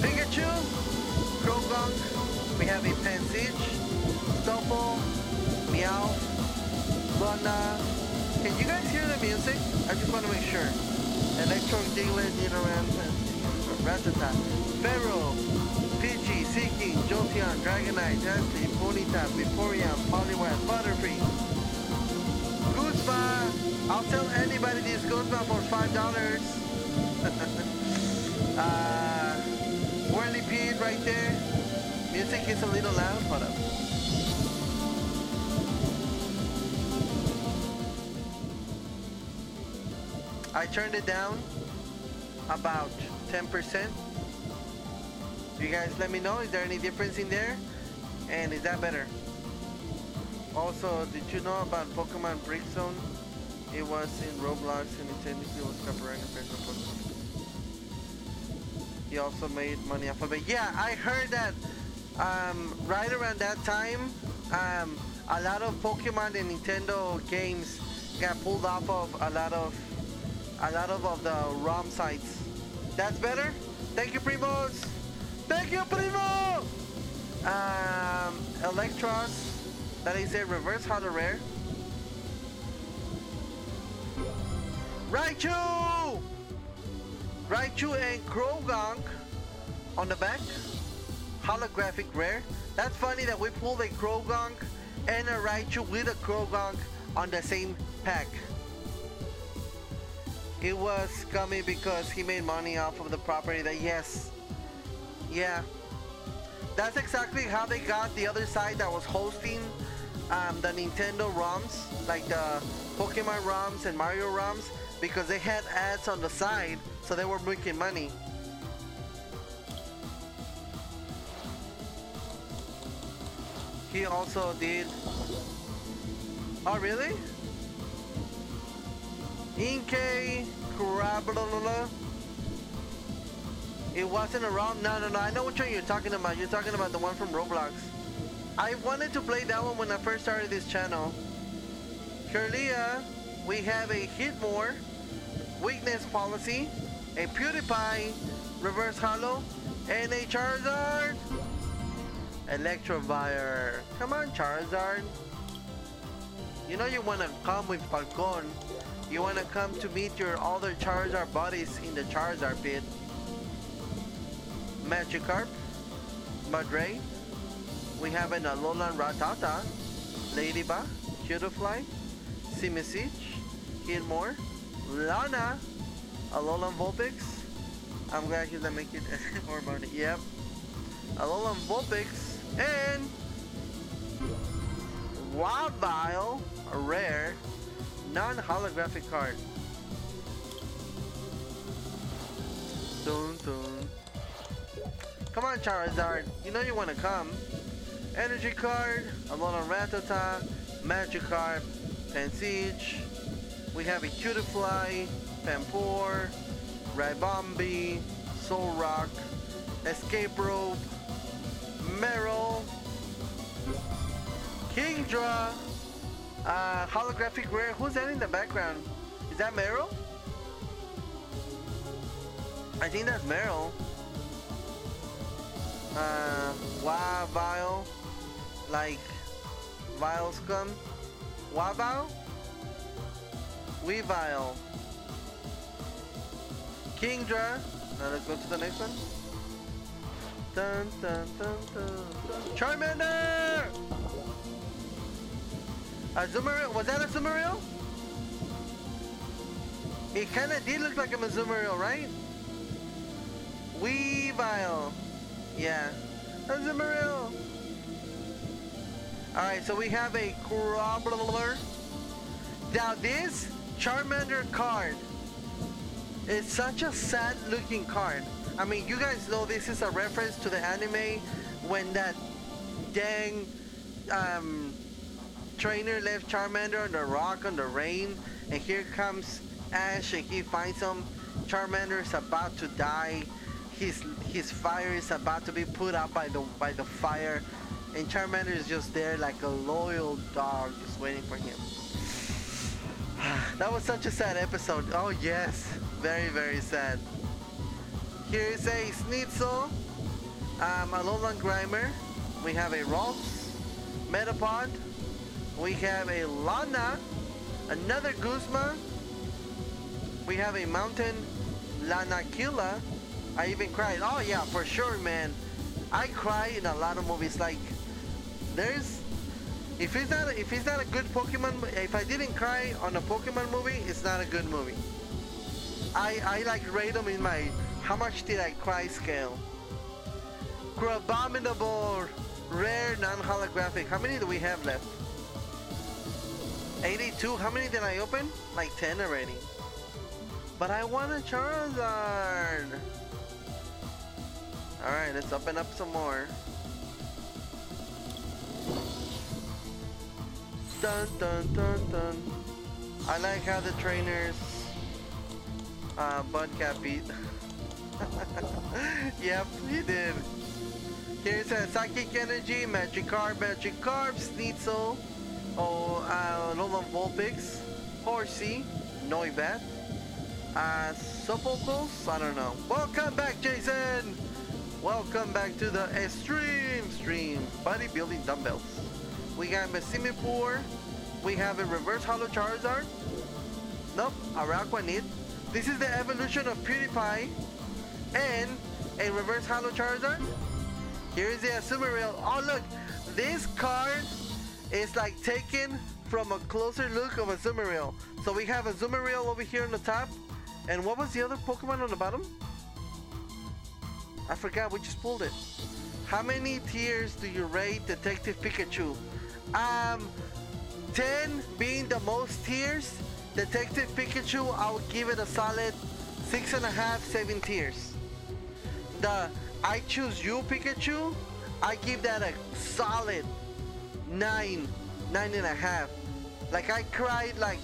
Pikachu, Croagunk. We have a Steam Siege, Stuffle, Meowth. But, uh, can you guys hear the music? I just want to make sure. Electron, Diglett, Dino Ramson, Rattata, Pharaoh, Pidgey, Seeking, Jolteon, Dragonite, Dusty, Ponyta, Vaporeon, Poliwag, Butterfree, Guzma. I'll tell anybody this Guzma for five dollars. uh, Whirlipede right there. Music is a little loud. Hold up. I turned it down about ten percent. You guys let me know, is there any difference in there? And is that better? Also, did you know about Pokemon Brick Zone? It was in Roblox and Nintendo was copyright infringement Pokemon. He also made money off of it. Yeah, I heard that um, right around that time, um, a lot of Pokemon and Nintendo games got pulled off of a lot of A lot of, of the ROM sites. That's better? Thank you, Primos! Thank you, Primo! Um, Electros. That is a reverse hollow rare. Raichu! Raichu and Croagunk on the back. Holographic rare. That's funny that we pulled a Croagunk and a Raichu with a Croagunk on the same pack. It was scummy because he made money off of the property that, yes. Yeah. That's exactly how they got the other side that was hosting um, the Nintendo ROMs, like the Pokemon ROMs and Mario ROMs, because they had ads on the side, so they were making money. He also did... Oh, really? Inkay, Crablola. It wasn't around. No, no, no. I know which one you're talking about. You're talking about the one from Roblox. I wanted to play that one when I first started this channel. Kirlia, we have a Hitmore, Weakness Policy, a PewDiePie, Reverse Hollow, and a Charizard. Electrovire. Come on, Charizard. You know you wanna come with Falcon. You wanna come to meet your other Charizard buddies in the Charizard pit. Magikarp, Madray, we have an Alolan Rattata, Ladybug, Shadowfly, Simisich, Killmore, Lana, Alolan Vulpix. I'm glad you didn't make it or money. Yep. Alolan Vulpix and Wabile, a rare, non-holographic card. Dun, dun. Come on, Charizard. You know you want to come. Energy card, Alolan Rattata, Magikarp, Pansage. We have a Cutefly, Pampor, Ribombi, Solrock, Escape Rope, Meryl, Kingdra, uh, holographic rare. Who's that in the background? Is that Meryl? I think that's Meryl. Uh, Wabile, like Vile Scum. Wabile? Weavile. Kingdra. Now let's go to the next one. Dun, dun, dun, dun, dun. Charmander! Azumarill, was that a Azumarill? It kinda did look like a Azumarill, right? Weavile. Yeah. Azumarill. Alright, so we have a Crabrawler. Now this Charmander card is such a sad looking card. I mean, you guys know this is a reference to the anime when that dang um, trainer left Charmander on the rock on the rain, and here comes Ash and he finds him. Charmander is about to die. His his fire is about to be put out by the by the fire, and Charmander is just there like a loyal dog, just waiting for him. That was such a sad episode. Oh yes, very very sad. Here is a Sneasel, um, Alolan Grimer, we have a Ralts, Metapod, we have a Lana, another Guzma, we have a Mountain Lanakila. I even cried. Oh yeah, for sure, man. I cry in a lot of movies. Like, there's if it's not if it's not a good Pokemon, if I didn't cry on a Pokemon movie, it's not a good movie. I I like rate them in my how much did I cry scale. Crabominable, rare, non-holographic. How many do we have left? eighty-two. How many did I open? Like ten already. But I want a Charizard. Alright, let's open up some more. Dun dun dun dun. I like how the trainers uh, butt got beat. Yep, he did. Here's a Psychic Energy, Magikarp, Magikarp, Sneasel, oh, uh, Alolan Vulpix, Horsey, Noibat, uh, Sophocles, I don't know. Welcome back, Jason! Welcome back to the extreme stream, bodybuilding dumbbells. We got a Simipour, we have a reverse holo Charizard. Nope, a Araquanid. This is the evolution of PewDiePie. And a reverse holo Charizard. Here is the Azumarill. Oh look, this card is like taken from a closer look of Azumarill. So we have Azumarill over here on the top, and what was the other Pokemon on the bottom? I forgot, we just pulled it. How many tiers do you rate Detective Pikachu? Um, ten being the most tiers. Detective Pikachu, I would give it a solid six and a half, seven tiers. The I Choose You Pikachu, I give that a solid nine, nine and a half. Like I cried like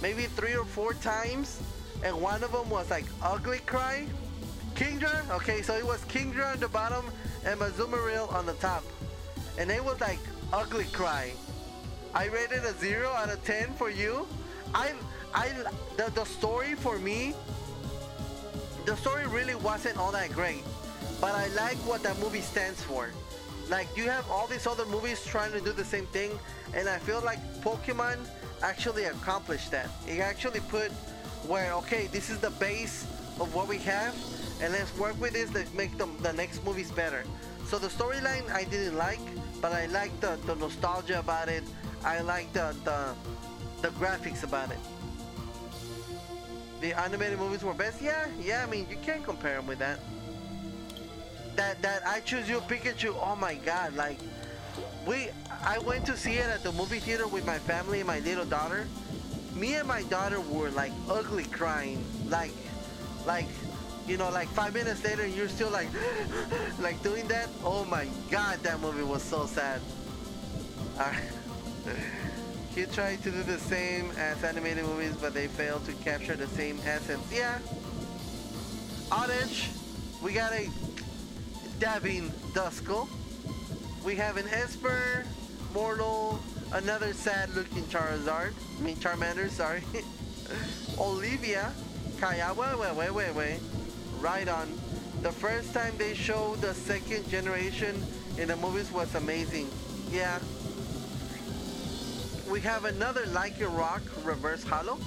maybe three or four times, and one of them was like ugly cry. Kingdra, okay, so it was Kingdra on the bottom and Azumarill on the top, and it was like ugly cry. I rated a zero out of ten for you. I, I, the, the story for me, the story really wasn't all that great, but I like what that movie stands for. Like, you have all these other movies trying to do the same thing, and I feel like Pokemon actually accomplished that. It actually put where, okay, this is the base of what we have, and let's work with this to make the, the next movies better. So the storyline I didn't like, but I like the, the nostalgia about it. I like the, the the graphics about it. The animated movies were best. Yeah, yeah. I mean, you can't compare them with that. That that I Choose You Pikachu. Oh my God! Like, we I went to see it at the movie theater with my family and my little daughter. Me and my daughter were like ugly crying. Like, like, you know, like five minutes later, you're still like, like doing that. Oh my God! That movie was so sad. All right. He tried to do the same as animated movies, but they failed to capture the same essence. Yeah. Oddish, we got a Dabbing Duskull. We have an Esper, Mortal, another sad-looking Charizard. I mean Charmander, sorry. Olivia, Kaya. Wait, wait, wait, wait, wait. Right on. The first time they showed the second generation in the movies was amazing. Yeah. We have another Lycanroc Reverse Holo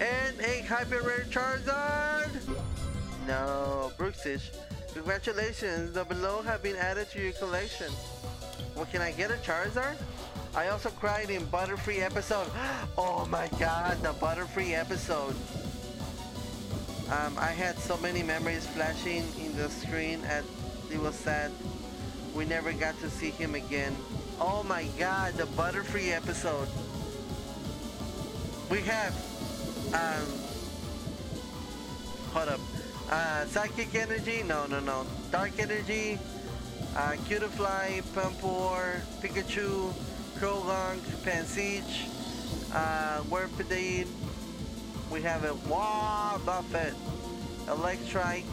and a Hyper Rare Charizard. No, Brooksish. Congratulations, the below have been added to your collection. Well, can I get a Charizard? I also cried in Butterfree episode. Oh my God, the Butterfree episode. Um, I had so many memories flashing in the screen and it was sad. We never got to see him again. Oh my God, the Butterfree episode. We have, um, hold up, uh, Psychic Energy, no, no, no, Dark Energy, uh, Cutafly, Pampor, Pikachu, Krogunk, Pansage, uh, Warpadine. We have a Wobbuffet, Electrike,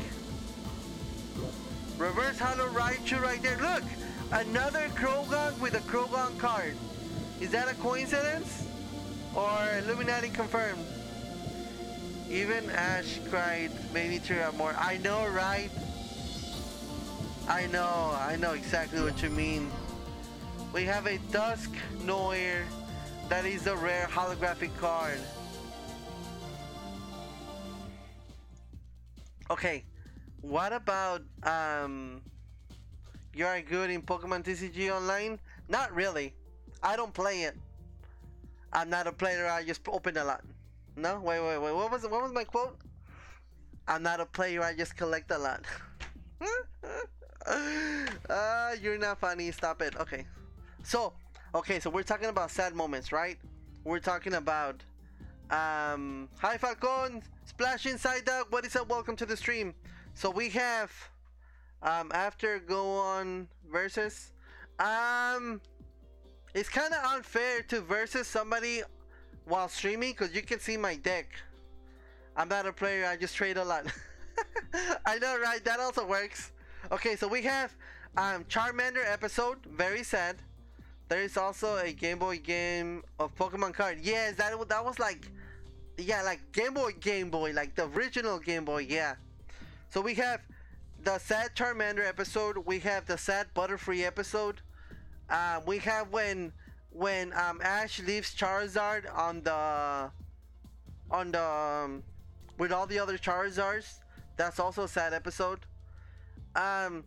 Reverse Holo Raichu right there, look! Another Krogunk with a Krogunk card. Is that a coincidence? Or Illuminati confirmed? Even Ash cried, maybe tear up more. I know, right? I know, I know exactly what you mean. We have a Dusknoir. That is a rare holographic card. Okay, what about, um... you are good in Pokemon T C G Online? Not really. I don't play it. I'm not a player. I just open a lot. No, wait, wait, wait. What was what was my quote? I'm not a player. I just collect a lot. uh, you're not funny. Stop it. Okay. So, okay. So we're talking about sad moments, right? We're talking about um. Hi Falcon. Splash Inside Dog. What is up? Welcome to the stream. So we have. Um, after Go On Versus, um, it's kind of unfair to versus somebody while streaming because you can see my deck. I'm not a player, I just trade a lot. I know, right? That also works. Okay, so we have um, Charmander episode, very sad. There is also a Game Boy game of Pokemon card. Yes, that, that was like, yeah, like Game Boy, Game Boy, like the original Game Boy, yeah. So we have the sad Charmander episode, we have the sad Butterfree episode, uh, we have when when um, Ash leaves Charizard on the on the um, with all the other Charizards. That's also a sad episode. Um,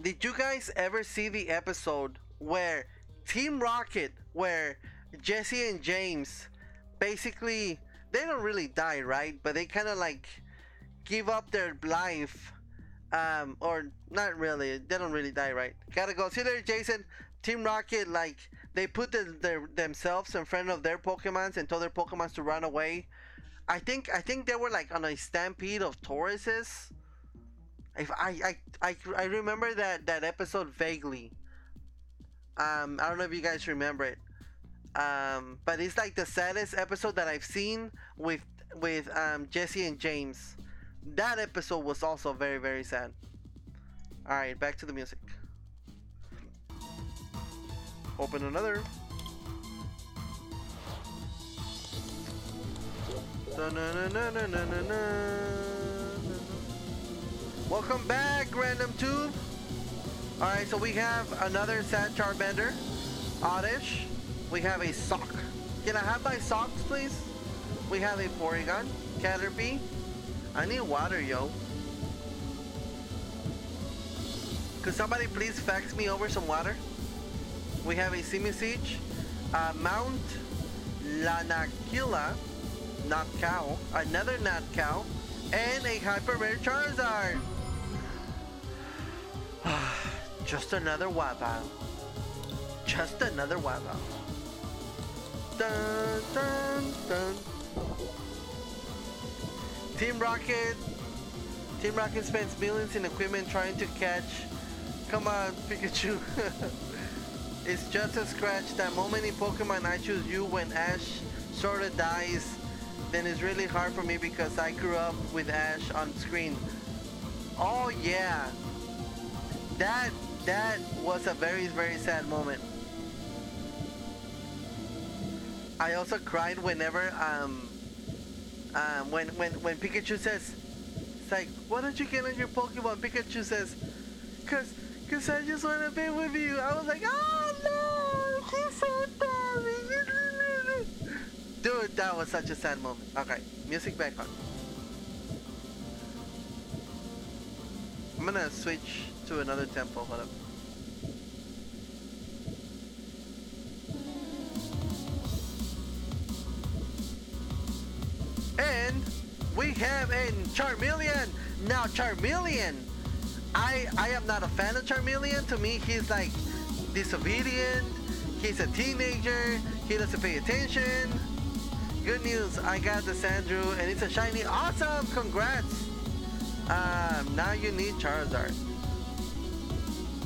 did you guys ever see the episode where Team Rocket, where Jesse and James, basically they don't really die, right? But they kind of like give up their life, um, or not really, they don't really die, right? Gotta go. See you later, Jason. Team Rocket, like, they put the, their, themselves in front of their Pokemons and told their Pokemons to run away. I think, I think they were like on a stampede of Tauruses. If I, I, I, I remember that that episode vaguely. Um, I don't know if you guys remember it. Um, but it's like the saddest episode that I've seen with with um Jesse and James. That episode was also very, very sad. All right, back to the music. Open another. Welcome back, RandomTube. All right, so we have another Sad Charbender, Oddish. We have a Sock. Can I have my Socks, please? We have a Porygon, Caterpie. I need water, yo. Could somebody please fax me over some water? We have a Steam Siege, uh, Mount Lanakula, Not Cow, another Not Cow, and a Hyper Rare Charizard. Just another Wabao. Just another Wabao. Dun, dun, dun. Team Rocket. Team Rocket spends millions in equipment trying to catch. Come on, Pikachu. It's just a scratch. That moment in Pokemon I choose you when Ash sort of dies. Then it's really hard for me because I grew up with Ash on screen. Oh yeah. That, that was a very, very sad moment. I also cried whenever, um, um, when, when, when Pikachu says, it's like, why don't you get on your Pokemon? Pikachu says, cause, cause I just want to be with you. I was like, oh no, he's so dumb. Dude, that was such a sad moment. Okay, music back on. I'm gonna switch to another tempo, hold up. And we have a Charmeleon. Now Charmeleon, I, I am not a fan of Charmeleon. To me, he's like disobedient. He's a teenager. He doesn't pay attention. Good news, I got the Sandrew and it's a shiny. Awesome, congrats. Um, now you need Charizard.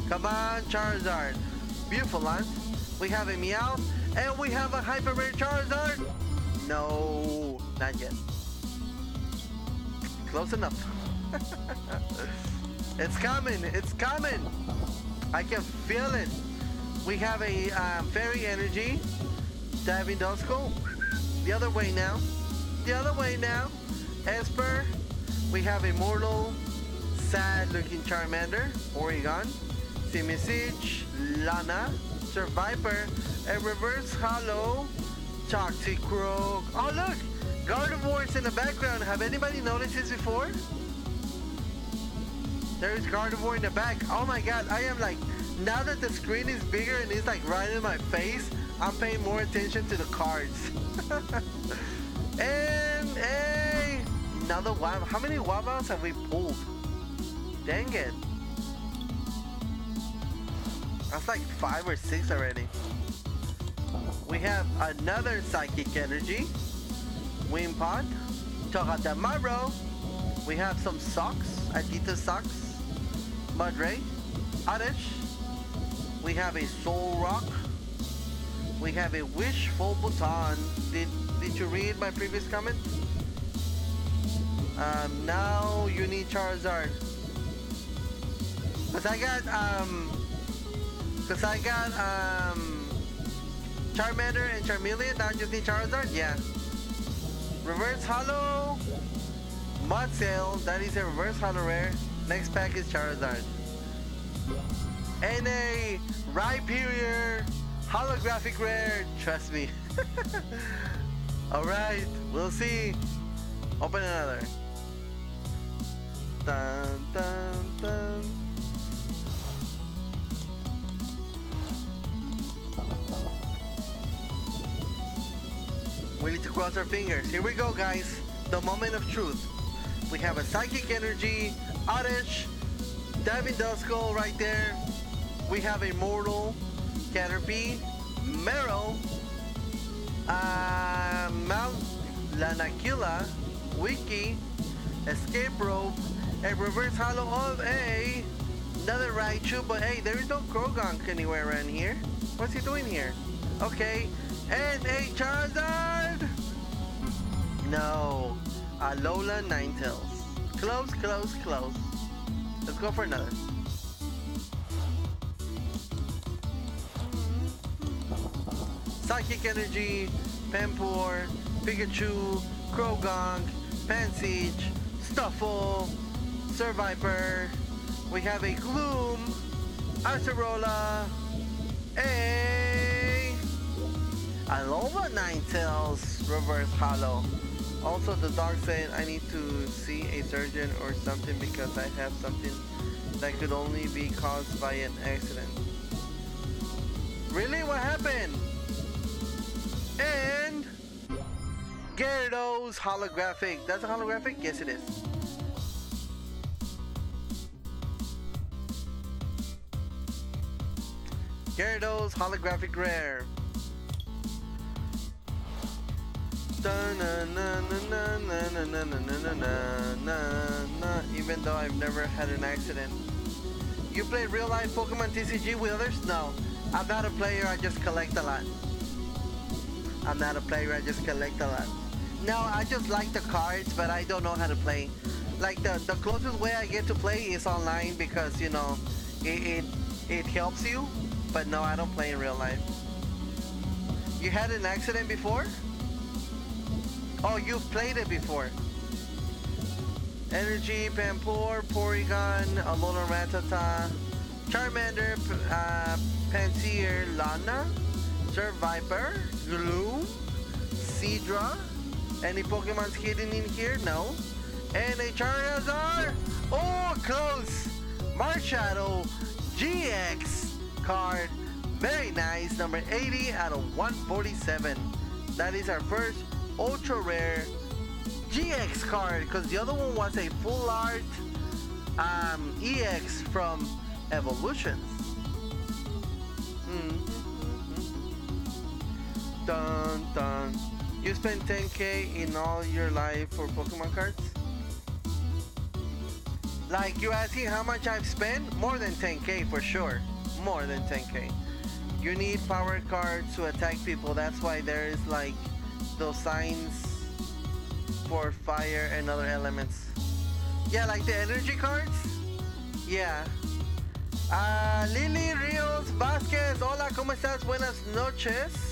Come on, Charizard. Beautiful, huh? We have a Meowth and we have a Hyper Rare Charizard. No, not yet. Close enough. It's coming, it's coming. I can feel it. We have a um, Fairy Energy, Diabidosco. The other way now. The other way now. Esper. We have a Mortal, sad-looking Charmander, Porygon, Simisage, Lana, Surviper, a Reverse Hollow, Toxicroak. Oh look! Gardevoir's in the background. Have anybody noticed this before? There is Gardevoir in the back. Oh my god, I am like, now that the screen is bigger and it's like right in my face, I'm paying more attention to the cards. and, and... Another Wab. How many Wabaos have we pulled? Dang it. That's like five or six already. We have another Psychic Energy. Wimpod. Togedemaru. We have some Socks. Adita Socks. Mudray. Oddish. We have a Soul Rock. We have a Wishful Baton. Did, did you read my previous comment? Um, now you need Charizard. Cause I got, um, cause I got, um, Charmander and Charmeleon, now I just need Charizard? Yeah. Reverse Hollow, Mudsail, that is a Reverse Hollow Rare. Next pack is Charizard. And a Rhyperior Holographic Rare, trust me. Alright, we'll see. Open another. Dun, dun, dun. We need to cross our fingers. Here we go, guys. The moment of truth. We have a Psychic Energy, Oddish, Diabidosco right there. We have a Mortal, Caterpie, Meryl, uh, Mount Lanakula, Wiki, Escape Rope, a Reverse Hollow of a another Raichu, but hey, there is no Krogonk anywhere around here. What's he doing here? Okay, and a Charizard! No, Alola Ninetales. Close, close, close. Let's go for another. Psychic Energy, Pampor, Pikachu, Krogonk, Pansage, Stuffle, Surviper. We have a Gloom, Artarola, hey, Alola Ninetales, Reverse Hollow. Also the dog said I need to see a surgeon or something because I have something that could only be caused by an accident. Really? What happened? And Gyarados holographic. That's a holographic? Yes it is. Gyarados holographic rare. Even though I've never had an accident. You play real life Pokemon T C G with others? No. I'm not a player, I just collect a lot. I'm not a player, I just collect a lot. No, I just like the cards, but I don't know how to play. Like the, the closest way I get to play is online because, you know, it, it, it helps you. But no, I don't play in real life. You had an accident before? Oh, you played it before. Energy, Pampor, Porygon, Alolan Rattata, Charmander, uh, Panseer, Lana, Serviper, Gloom, Seedra. Any Pokemons hidden in here? No. And a Charizard! Oh, close! Marshadow G X card. Very nice. Number eighty out of one forty-seven. That is our first ultra rare G X card because the other one was a full art um, E X from Evolutions. Mm-hmm. Dun dun. You spent ten K in all your life for Pokemon cards? Like, you asking how much I've spent? More than ten K for sure. More than ten K. You need power cards to attack people. That's why there is like those signs for fire and other elements. Yeah, like the energy cards. Yeah. Uh, Lily Rios Vasquez. Hola, ¿cómo estás? Buenas noches.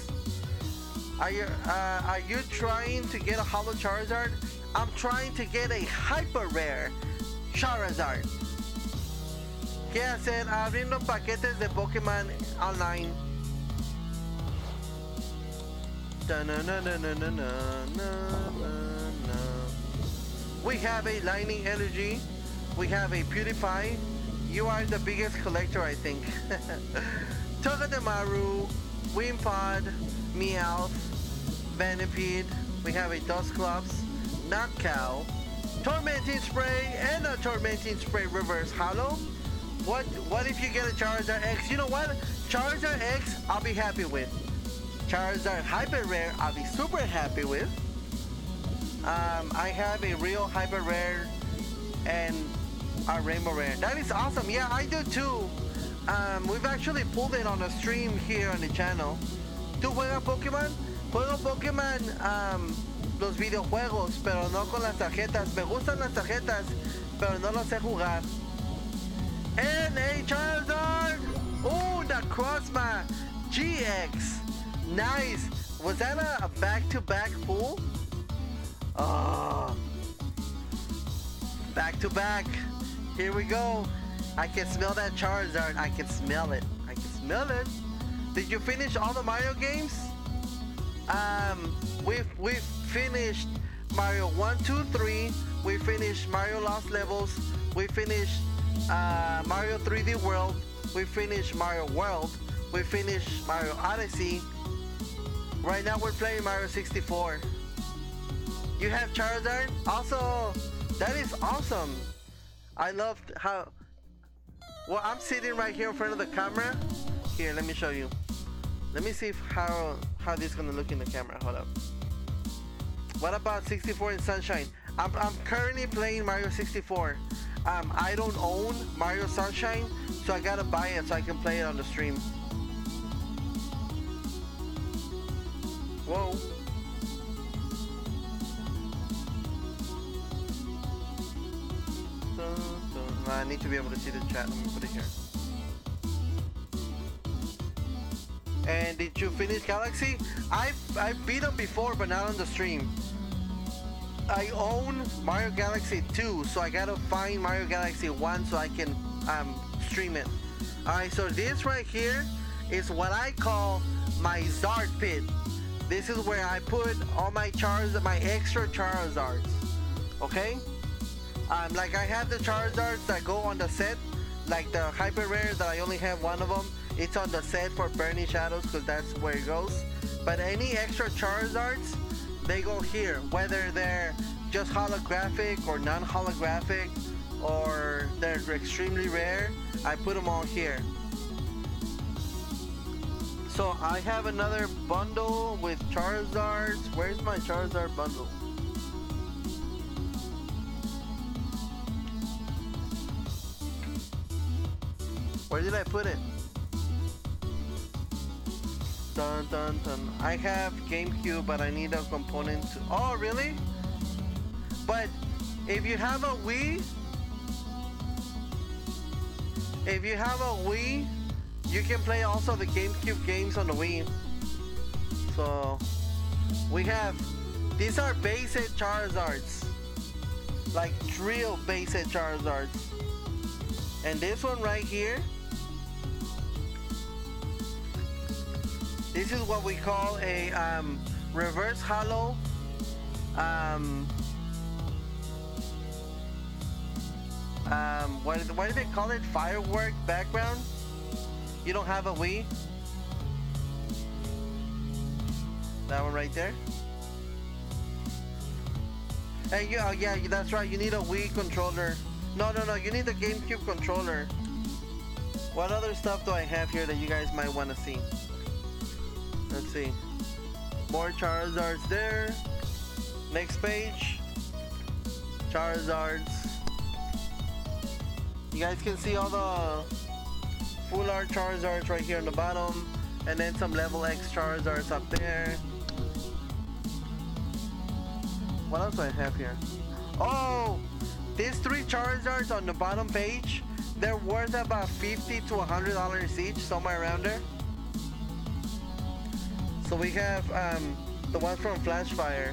Are you uh, are you trying to get a holo Charizard? I'm trying to get a hyper rare Charizard. ¿Qué hacer? Abriendo paquetes de Pokémon online. We have a Lightning Energy. We have a PewDiePie. You are the biggest collector, I think. Togedemaru, Wimpod, Meowth, Vanipede. We have a Dusclops, Knockow, Tormenting Spray, and a Tormenting Spray Reverse Hollow. What, what if you get a Charizard X? You know what? Charizard X, I'll be happy with. Charizard Hyper Rare, I'll be super happy with. Um, I have a real Hyper Rare and a Rainbow Rare. That is awesome. Yeah, I do too. Um, we've actually pulled it on a stream here on the channel. ¿Tú juegas Pokémon? Juego Pokémon, um, los videojuegos, pero no con las tarjetas. Me gustan las tarjetas, pero no lo sé jugar. And a Charizard! Oh, the Crossma G X. Nice! Was that a back-to-back pull? Oh! Back-to-back! Here we go! I can smell that Charizard! I can smell it! I can smell it! Did you finish all the Mario games? Um, we've, we've finished Mario one, two, three. We finished Mario Lost Levels. We finished uh, Mario three D World. We finished Mario World. We finished Mario Odyssey. Right now we're playing Mario sixty-four. You have Charizard? Also, that is awesome. I loved how... Well, I'm sitting right here in front of the camera. Here, let me show you. Let me see if how, how this is gonna look in the camera. Hold up. What about sixty-four and Sunshine? I'm, I'm currently playing Mario sixty-four. Um, I don't own Mario Sunshine, so I gotta buy it so I can play it on the stream. Whoa. So, so, I need to be able to see the chat. Let me put it here. And did you finish Galaxy? I've, I've beat them before, but not on the stream. I own Mario Galaxy two, so I gotta find Mario Galaxy one so I can um, stream it. Alright, so this right here is what I call my Zard pit. This is where I put all my Charizard, my extra Charizards. Okay? Um, like I have the Charizards that go on the set, like the Hyper Rare that I only have one of them. It's on the set for Burning Shadows because that's where it goes. But any extra Charizards, they go here. Whether they're just holographic or non-holographic or they're extremely rare, I put them all here. So I have another bundle with Charizards. Where's my Charizard bundle? Where did I put it? Dun dun dun. I have GameCube, but I need a component to... Oh, really? But if you have a Wii, if you have a Wii, you can play also the GameCube games on the Wii. So we have, these are basic Charizards, like real basic Charizards. And this one right here, this is what we call a um, reverse holo. Um, um, what, what do they call it? Firework background? You don't have a Wii? That one right there. Hey, you, oh yeah, that's right. You need a Wii controller. No, no, no. You need the GameCube controller. What other stuff do I have here that you guys might want to see? Let's see. More Charizards there. Next page. Charizards. You guys can see all the full art Charizards right here on the bottom, and then some level X Charizards up there. What else do I have here? Oh, these three Charizards on the bottom page, they're worth about fifty to one hundred dollars each, somewhere around there. So we have um, the one from Flash Fire.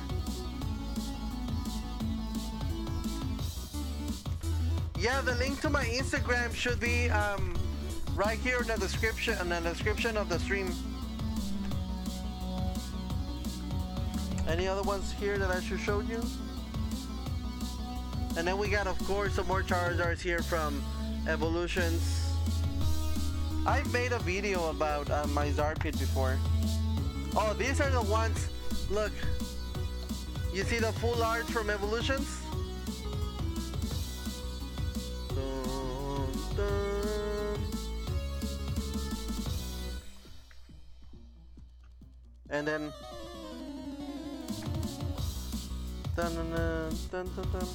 Yeah, the link to my Instagram should be um, right here in the description, in the description of the stream. Any other ones here that I should show you? And then we got, of course, some more Charizards here from Evolutions. I've made a video about uh, my Zarpit before. Oh, these are the ones. Look, you see the full art from Evolutions? Dun, dun. And then dun, dun, dun, dun, dun, dun.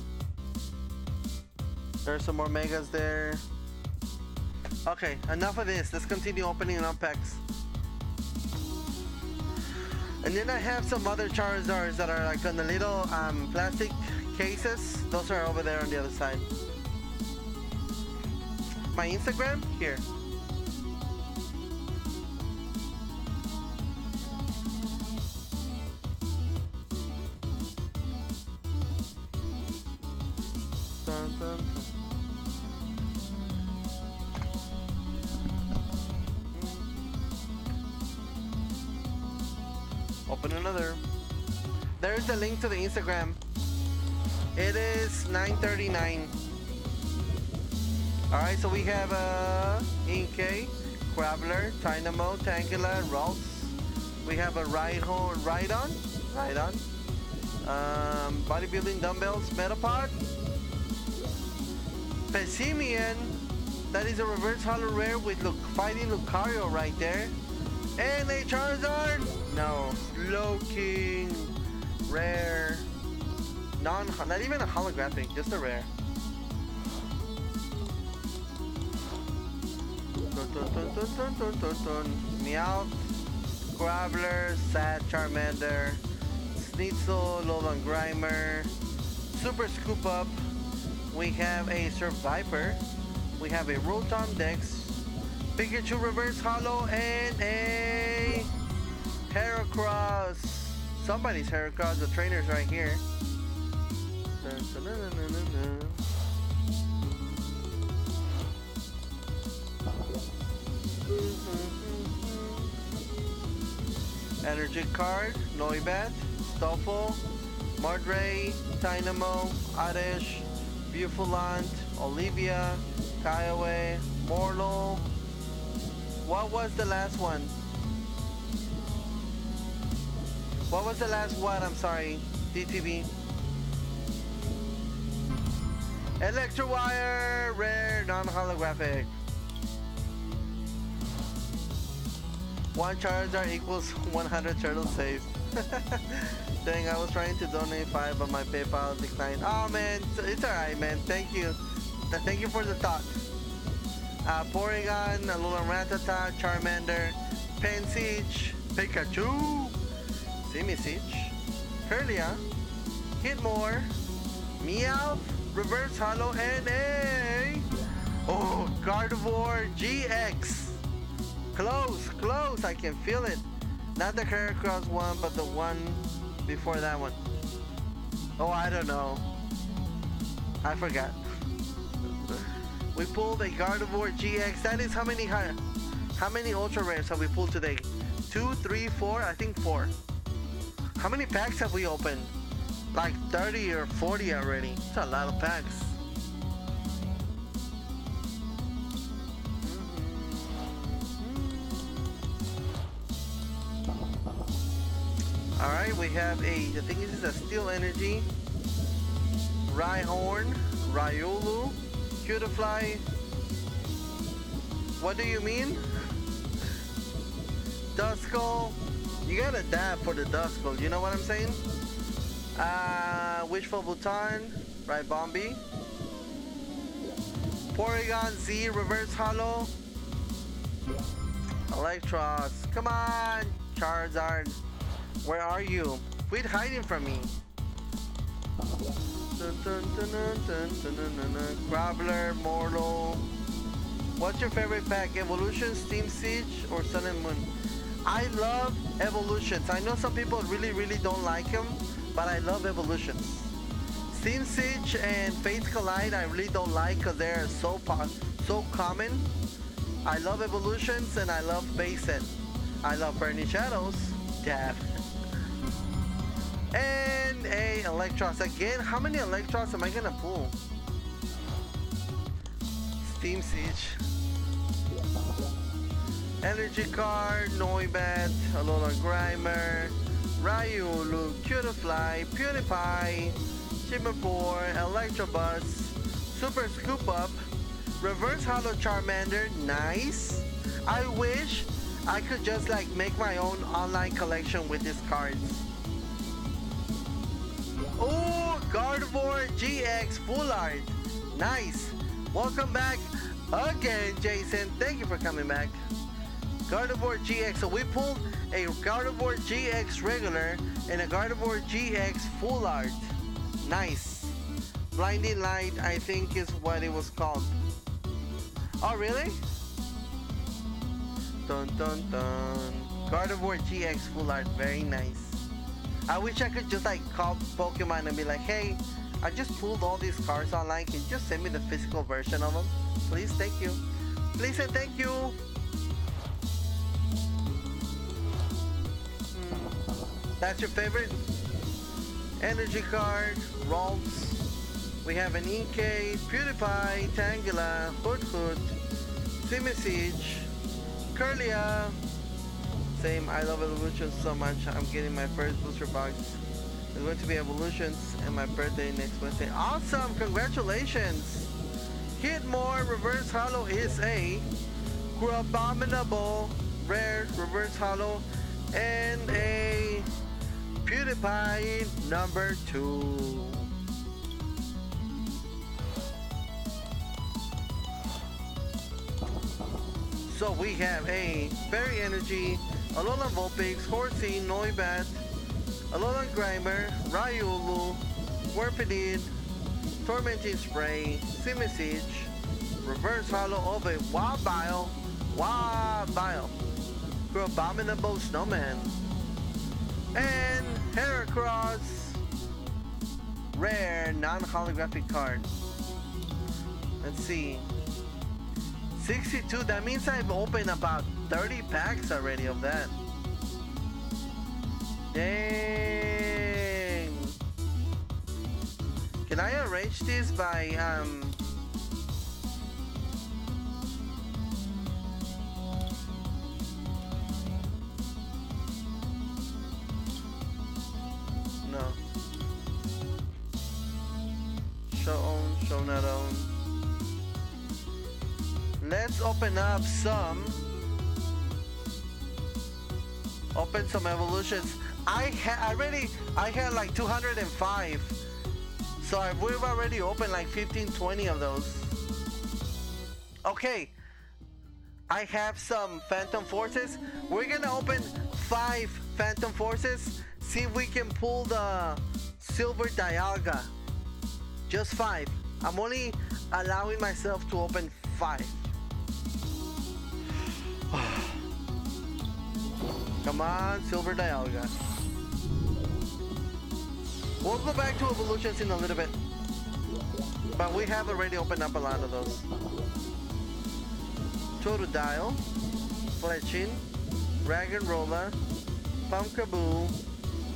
There's some more megas there. Okay, enough of this. Let's continue opening up packs. And then I have some other Charizards that are like on the little um, plastic cases. Those are over there on the other side. My Instagram? Here. Open another. There's the link to the Instagram. It is nine thirty-nine. All right, so we have a uh, Inkay, Graveler, Tynamo, Tangela, Ralts. We have a Rhydon, Rhydon, Rhydon. Um, bodybuilding dumbbells, Metapod. Pessimian, that is a reverse holo rare with Luc fighting Lucario right there. And a Charizard, no, Slowking, rare, non, not even a holographic, just a rare. Dun, dun, dun, dun, dun, dun, dun, dun. Meowth, Graveler, Sad Charmander, Sneasel, Lolan Grimer, Super Scoop Up. We have a Surviper, we have a Rotom Dex, Pikachu reverse holo, and a Heracross. Somebody's Heracross, the trainer's right here. Energy Card, Noibat, Stoffel, Mordray, Dynamo, Adesh, Beaufoulant, Olivia, Kiowa, Morlo. What was the last one? What was the last one? I'm sorry. D T V. Electrowire, rare, non-holographic. One Charizard equals one hundred turtles saved. Dang, I was trying to donate five, but my PayPal declined. Oh man, it's alright man, thank you. Thank you for the thought. Uh, Porygon, Alolan Rattata, Charmander, Pansage, Pikachu, Simisage, Kirlia, Hitmore, Meowth, Reverse Holo, and a... Oh, Gardevoir G X. Close, close, I can feel it. Not the Heracross one, but the one before that one. Oh, I don't know. I forgot. We pulled a Gardevoir G X. That is how many how many ultra rares have we pulled today? Two, three, four, I think four. How many packs have we opened? Like thirty or forty already. It's a lot of packs. Alright, we have a, I think this is a Steel Energy, Rhyhorn, Ryulu, Cutafly. What do you mean? Duskull. You got a dab for the Duskull, you know what I'm saying? Uh, Wishful Vuitton, Rybombi, Porygon Z, Reverse Holo, Electros. Come on, Charizard. Where are you? Quit hiding from me. Dun, dun, dun, dun, dun, dun, dun, dun, dun. Graveler, Mortal. What's your favorite pack? Evolutions, Steam Siege, or Sun and Moon? I love Evolutions. I know some people really, really don't like them, but I love Evolutions. Steam Siege and Fates Collide, I really don't like because they're so so common. I love Evolutions and I love Basin. I love Burning Shadows. Dab. And a Electros again. How many Electros am I gonna pull? Steam Siege, Energy Card, Noibat, Alola Grimer, Ryulu, Cutafly, PewDiePie, Chimapore, Electrobus, Super Scoop Up, Reverse Holo Charmander. Nice. I wish I could just like make my own online collection with these cards. Oh, Gardevoir G X Full Art. Nice. Welcome back again, Jason. Thank you for coming back. Gardevoir G X. So we pulled a Gardevoir G X regular and a Gardevoir G X Full Art. Nice. Blinding Light, I think, is what it was called. Oh, really? Dun dun dun. Gardevoir G X Full Art. Very nice. I wish I could just like call Pokemon and be like, hey, I just pulled all these cards online, can you just send me the physical version of them? Please, thank you. Please and thank you. Mm. That's your favorite? Energy Card, Ralts. We have an Inkay, PewDiePie, Tangela, Hoodhood, Simisage, Kirlia. Same, I love Evolutions so much. I'm getting my first booster box. It's going to be Evolutions and my birthday next Wednesday. Awesome, congratulations. Hitmore Reverse Holo is a Crabominable Rare Reverse Holo and a PewDiePie number two. So we have a Fairy Energy, Alolan Vulpix, Horsey, Noibat, Alolan Grimer, Ryulu, Warpedid, Tormenting Spray, Simisage, Reverse Holo of a Wabile, Wabile, Crabominable Snowman, and Heracross, rare non-holographic card. Let's see. sixty-two, that means I've opened about thirty packs already of that. Dang. Can I arrange this by um no. Show own, show not own. Let's open up some. Open some evolutions. I had already, I had like two hundred five, so I, we've already opened like fifteen, twenty of those. Okay, I have some Phantom Forces. We're gonna open five Phantom Forces, see if we can pull the Silver Dialga. Just five. I'm only allowing myself to open five. Come on, Silver Dialga. We'll go back to evolutions in a little bit, but we have already opened up a lot of those. Totodile, Fletching, Raggenrola, Pumpkaboo,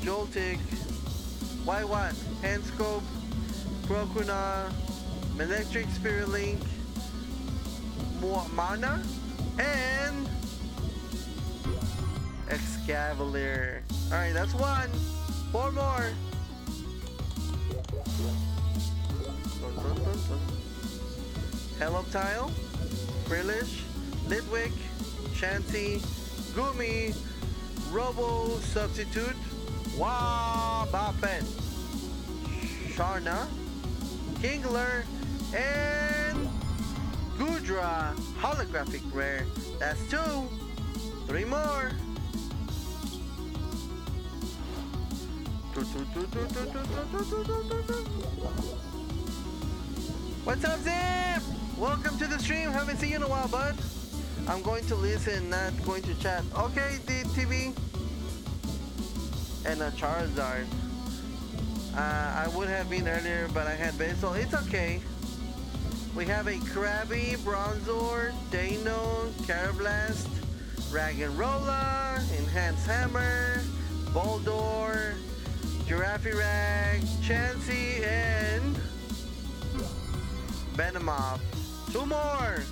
Joltik, Waiwat, Handscope, Croconaw, Electric Spirit Link, Mana, and Excavalier. Alright, that's one. Four more. Heloptile, Frillish, Litwick, Chansey, Goomy, Robo Substitute, Wabafet, Sharna, Kingler, and Goodra, holographic rare. That's two. Three more. What's up, Zip? Welcome to the stream. Haven't seen you in a while, bud. I'm going to listen, not going to chat. Okay, D T V. And a Charizard. Uh, I would have been earlier, but I had basil. It's okay. We have a Krabby, Bronzor, Dano, Carablast, Raggenrola, Enhanced Hammer, Boldor, Giraffirag, Chansey, and Venomoth. Two more!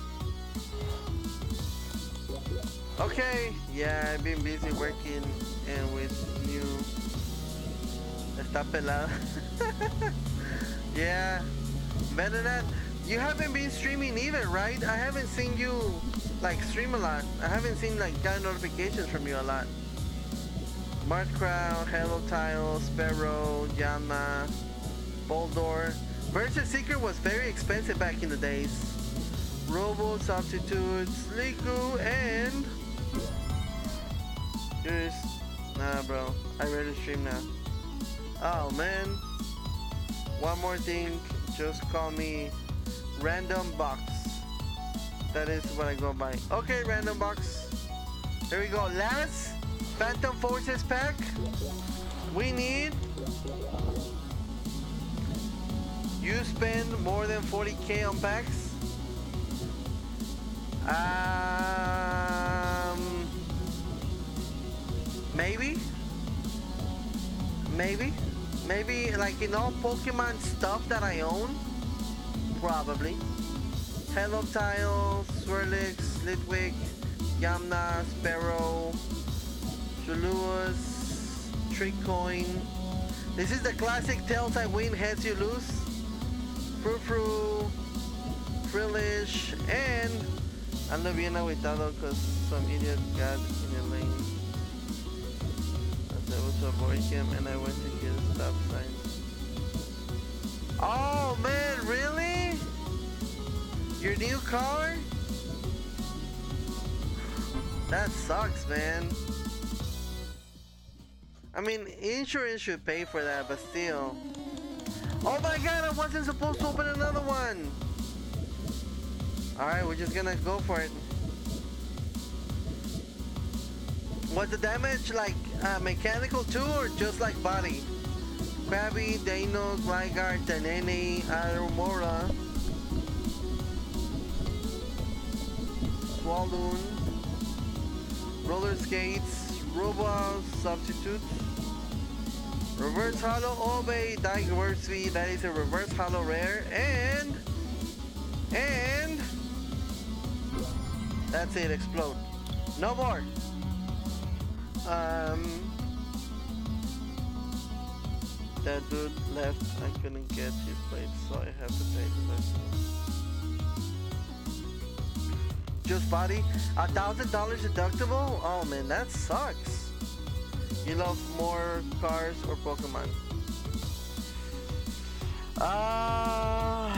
Okay, yeah, I've been busy working and with new. Está pelado. Yeah, better than. You haven't been streaming either, right? I haven't seen you like stream a lot. I haven't seen like got notifications from you a lot. Marthcrown, Helotile, Sparrow, Yama, Boldor. Versus Seeker was very expensive back in the days. Robo, Substitute, Sliku, and... Yours. Nah, bro. I rarely stream now. Oh, man. One more thing. Just call me Random Box. That is what I go by. Okay, Random Box. Here we go. Last Phantom Forces pack. We need... You spend more than forty K on packs. Um, maybe. Maybe. Maybe like in all Pokemon stuff that I own. Probably. Helotile, Swirlix, Litwick, Yamna, Sparrow, Chuluas, Tricoin. This is the classic tails I win, heads you lose. Frufru, Frillish, and ando bien aguitado because some idiot got in the lane. I was able to avoid him and I went to get a stop sign. Oh man, really? Your new car? That sucks, man. I mean, insurance should pay for that, but still. Oh my god, I wasn't supposed to open another one! Alright, we're just gonna go for it. Was the damage like uh, mechanical too, or just like body? Krabby, Dano, Gligar, Danene, Aurora. Walloon, Roller Skates, Robo Substitute, Reverse Hollow Obey, Diversity, that is a Reverse Hollow Rare, and, and, that's it, Explode. No more. Um, that dude left, I couldn't get his plate, so I have to pay the lesson. Just body, a thousand dollars deductible? Oh man, that sucks. You love more cars or Pokemon? Uh,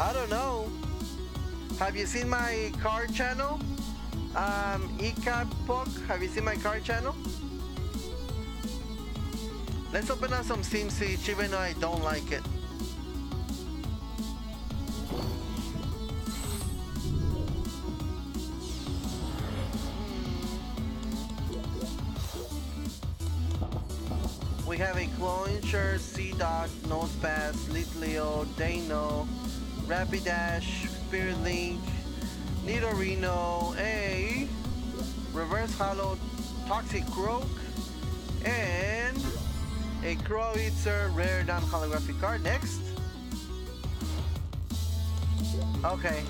I don't know. Have you seen my car channel? Um, Ecapok, have you seen my car channel? Let's open up some Steam Siege, even though I don't like it. We have a Cloyster, Seedot, Nosepass, Litleo, Dano, Rapidash, Spearlink, Nidorino, a Reverse Hollow Toxicroak, and a Crowitzer rare non-holographic card. Next. Okay.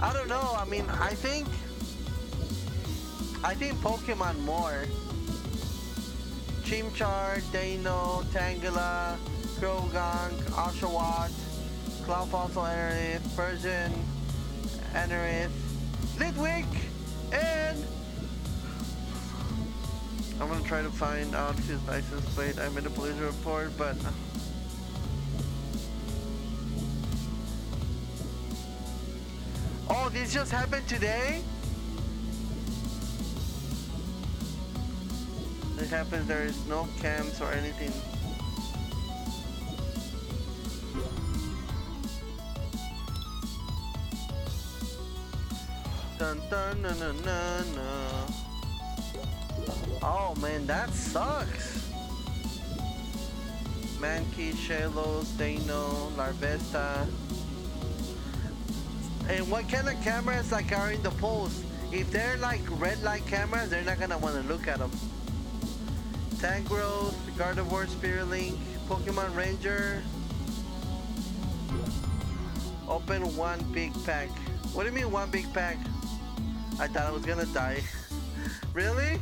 I don't know. I mean, I think... I think Pokemon more. Chimchar, Dano, Tangela, Krogonk, Oshawott, Cloudfossil Anorith, Persian Anorith, Litwick, and... I'm gonna try to find out his license plate. I made a police report, but... Oh, this just happened today? It happens, there is no camps or anything. Dun dun dun dun dun dun. Oh man, that sucks! Mankey, Shalos, Dano, Larvesta. And what kind of cameras like are in the post? If they're like red light cameras, they're not gonna wanna look at them. Tangrowth, Gardevoir, Spearlink, Pokemon Ranger. Open one big pack. What do you mean one big pack? I thought I was gonna die. Really?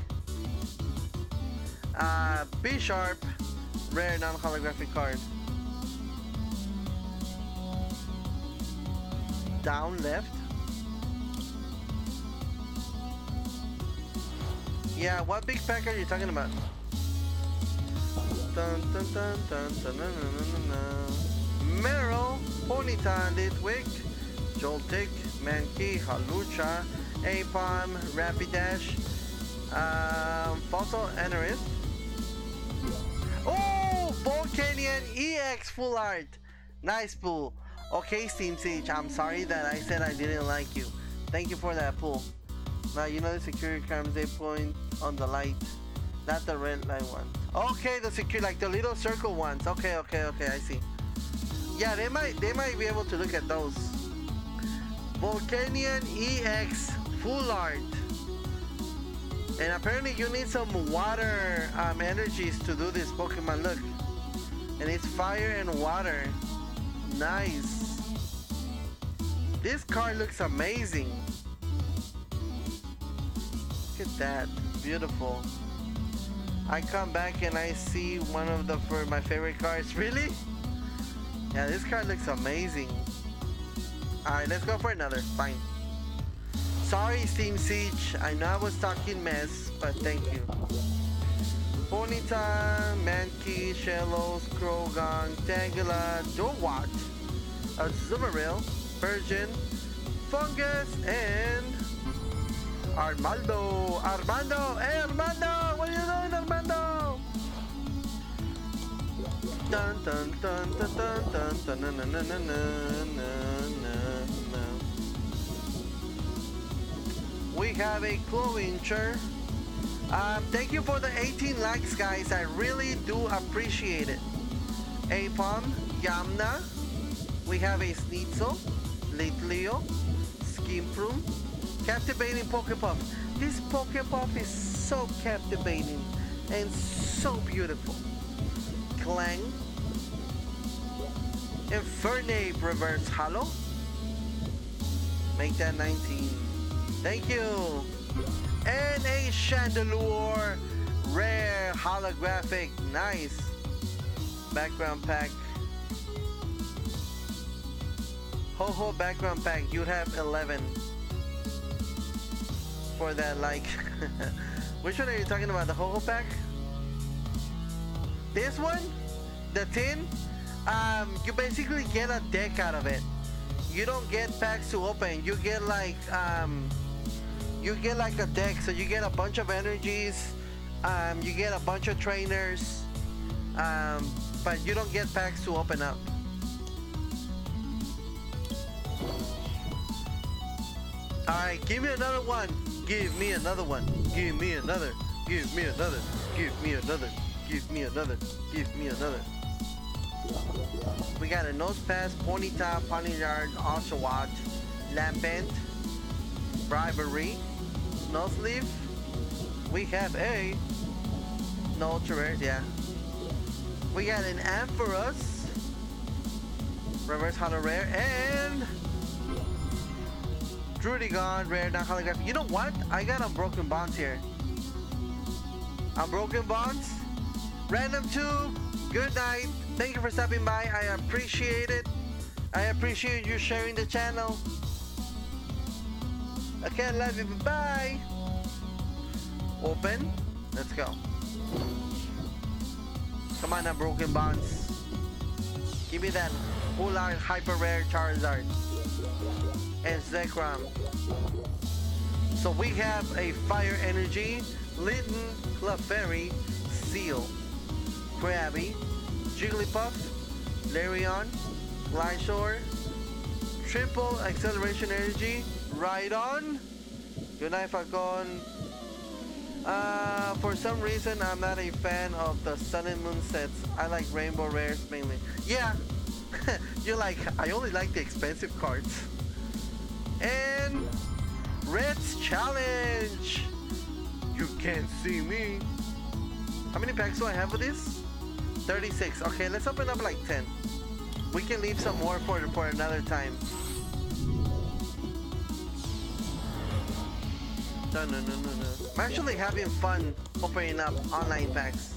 Uh, B-Sharp, rare non-holographic card. Down left. Yeah, what big pack are you talking about? Dun dun dun dun dun dun dun dun. Meryl, Ponyta, Litwick, Joltik, Mankey, Halucha, Apom, Rapidash, um, Fossil Anorith. Oh, Volcanion E X full art. Nice pool. Okay, Steam Siege, I'm sorry that I said I didn't like you. Thank you for that pool. Now you know the security cameras, they point on the light, not the red light one. Okay, the secure, like the little circle ones. Okay, okay, okay, I see. Yeah, they might they might be able to look at those. Volcanion E X full art. And apparently you need some water um, energies to do this Pokemon, look. And it's fire and water. Nice. This card looks amazing. Look at that, beautiful. I come back and I see one of the for my favorite cards, really? Yeah, this card looks amazing. All right, let's go for another, fine. Sorry, Steam Siege. I know I was talking mess, but thank you. Ponyta, Mankey, Shellos, Krogon, Tangela, Dowat, Azumarill, Virgin, Fungus, and Armando. Armando, hey Armando, what are you doing, Armando? Dun dun dun dun dun dun dun dun dun dun dun dun. We have a Cloyster. Um, thank you for the eighteen likes, guys. I really do appreciate it. Apom, Yamna. We have a Sneasel, Litleo, Steam Room. Captivating Pokepuff. This Pokepuff is so captivating and so beautiful. Clang. Infernape Reverse Holo. Make that nineteen. Thank you. And a Chandelure Rare Holographic. Nice. Background pack. Ho-ho background pack. You have eleven. For that, like, which one are you talking about? The Ho-Ho pack? This one? The tin? Um, you basically get a deck out of it. You don't get packs to open. You get like, um, you get like a deck. So you get a bunch of energies. Um, you get a bunch of trainers. Um, but you don't get packs to open up. Alright, give me another one. Give me another one. Give me another. Give me another. Give me another. Give me another. Give me another. We got a Nosepass, Ponyta, Ponyard, Oshawott, Lampent, Bribery, Nosleaf. We have a no ultra rare, yeah. We got an Ampharos, Reverse Holo Rare, and Drudigon, Rare, not holographic. You know what? I got Unbroken Bonds here. Unbroken Bonds. Random Tube. Good night. Thank you for stopping by. I appreciate it. I appreciate you sharing the channel. I can't love you. Bye. Open. Let's go. Come on, Unbroken Bonds. Give me that full art hyper rare Charizard. And Zekrom. So we have a Fire Energy, Litten, Clefairy, Seal, Crabby, Jigglypuff, Larion, Glyshore, Triple Acceleration Energy, Rhydon. Good night, Falcon. Uh, for some reason, I'm not a fan of the Sun and Moon sets. I like Rainbow Rares mainly. Yeah, you're like, I only like the expensive cards. And Red's Challenge. You can't see me. How many packs do I have with this? thirty-six. Okay, let's open up like ten. We can leave some more for, for another time. No, no, no, no, no. I'm actually having fun opening up online packs.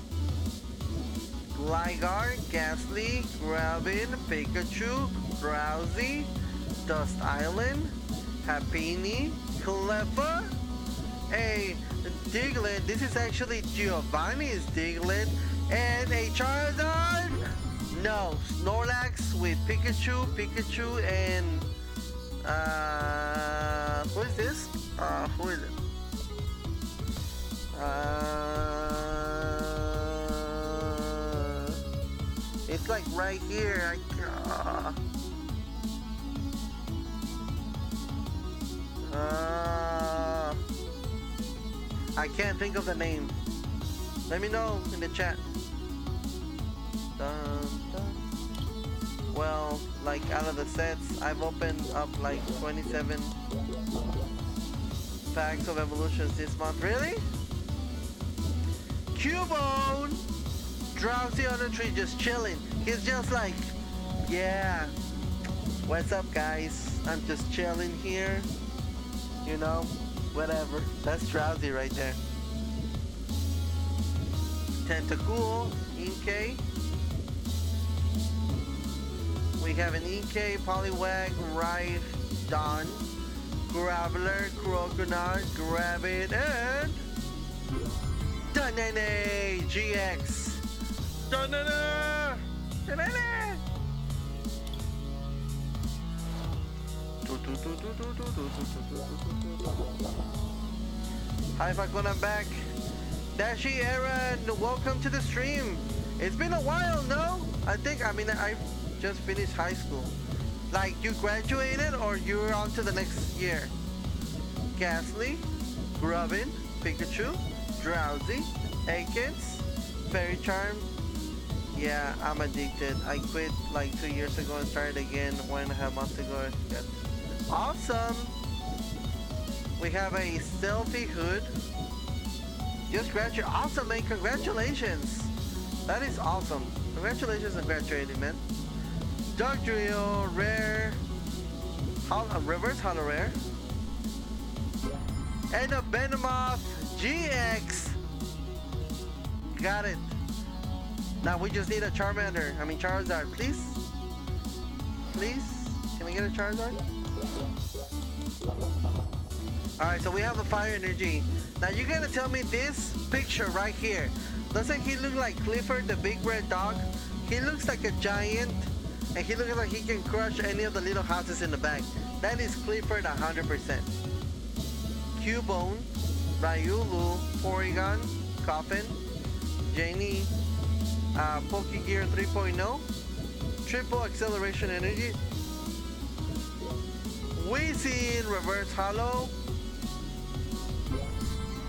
Gligar, Ghastly, Grubbin, Pikachu, Drowsy, Dust Island, Happini, Cleffa, a Diglett. This is actually Giovanni's Diglett, and a Charizard. No, Snorlax with Pikachu, Pikachu, and uh, who is this? Uh, who is it? Uh, it's like right here. I, uh, Uh, I can't think of the name. Let me know in the chat. Dun, dun. Well, like out of the sets, I've opened up like twenty-seven packs of Evolutions this month. Really? Cubone! Drowsy on the tree, just chilling. He's just like, yeah. What's up, guys? I'm just chilling here. You know, whatever. That's Drowsy right there. Tentacool, Inkay. We have an Inkay, Poliwag, Rhydon, Graveler, Croconaut, Grabbit, and Dunene G X. Dunene! Dunene! Hi Falcon, I'm back. Dashi Aaron, welcome to the stream. It's been a while, no? I think, I mean, I just finished high school. Like, you graduated or you're on to the next year? Ghastly, Grubbin, Pikachu, Drowsy, Ekans, Fairy Charm. Yeah, I'm addicted. I quit like two years ago and started again one and a half months ago. Awesome. We have a Stealthy Hood. Just graduated. Awesome, man. Congratulations. That is awesome. Congratulations on graduating, man. Dark Drill, Rare. Holo, reverse Holo Rare. And a Venomoth G X. Got it. Now we just need a Charmander. I mean Charizard, please. Please. Can we get a Charizard? Alright, so we have the fire energy. Now you're gonna tell me this picture right here. Doesn't he look like Clifford the big red dog? He looks like a giant and he looks like he can crush any of the little houses in the back. That is Clifford one hundred percent. Cubone, Ryulu, Porygon, Coffin, Janie, uh, Pokegear three point oh, Triple Acceleration Energy, Weezing, Reverse Hollow,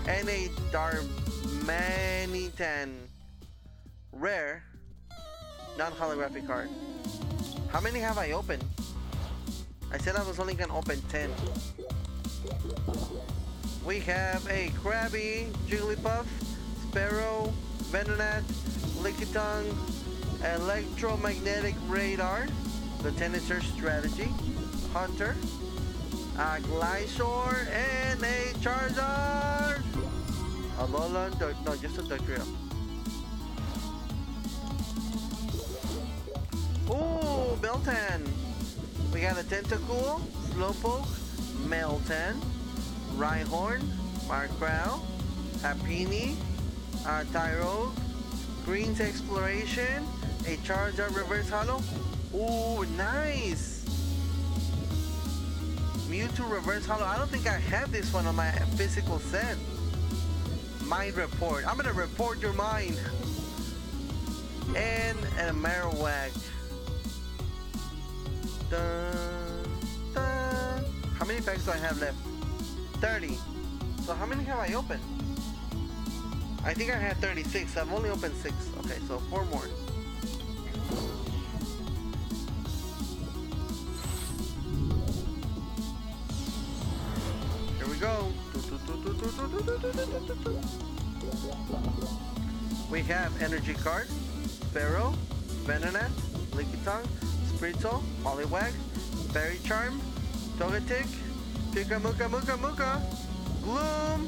and a Darmanitan Rare non-holographic card. How many have I opened? I said I was only gonna open ten. We have a Krabby, Jigglypuff, Sparrow, Venonat, Lickitung, Electromagnetic Radar, the Tennessee Strategy, Hunter, a Glyshore, and a Charizard! Alolan, no, just a Dugtrio. Ooh, Meltan! We got a Tentacool, Slowpoke, Meltan, Rhyhorn, Markrow, Happini, uh, Tyrogue, Green's Exploration, a Charizard Reverse Holo. Ooh, nice! Mewtwo Reverse Holo. I don't think I have this one on my physical set. Mind Report. I'm gonna report your mind. And a Marowak. Dun, dun. How many packs do I have left? thirty. So how many have I opened? I think I had thirty-six. I've only opened six. Okay, so four more. Here we go. We have Energy Card, Sparrow, Venonat, Lickitung, Spritzel, Poliwag, Fairy Charm, Togetic, Pikamuka Muka Muka, Gloom,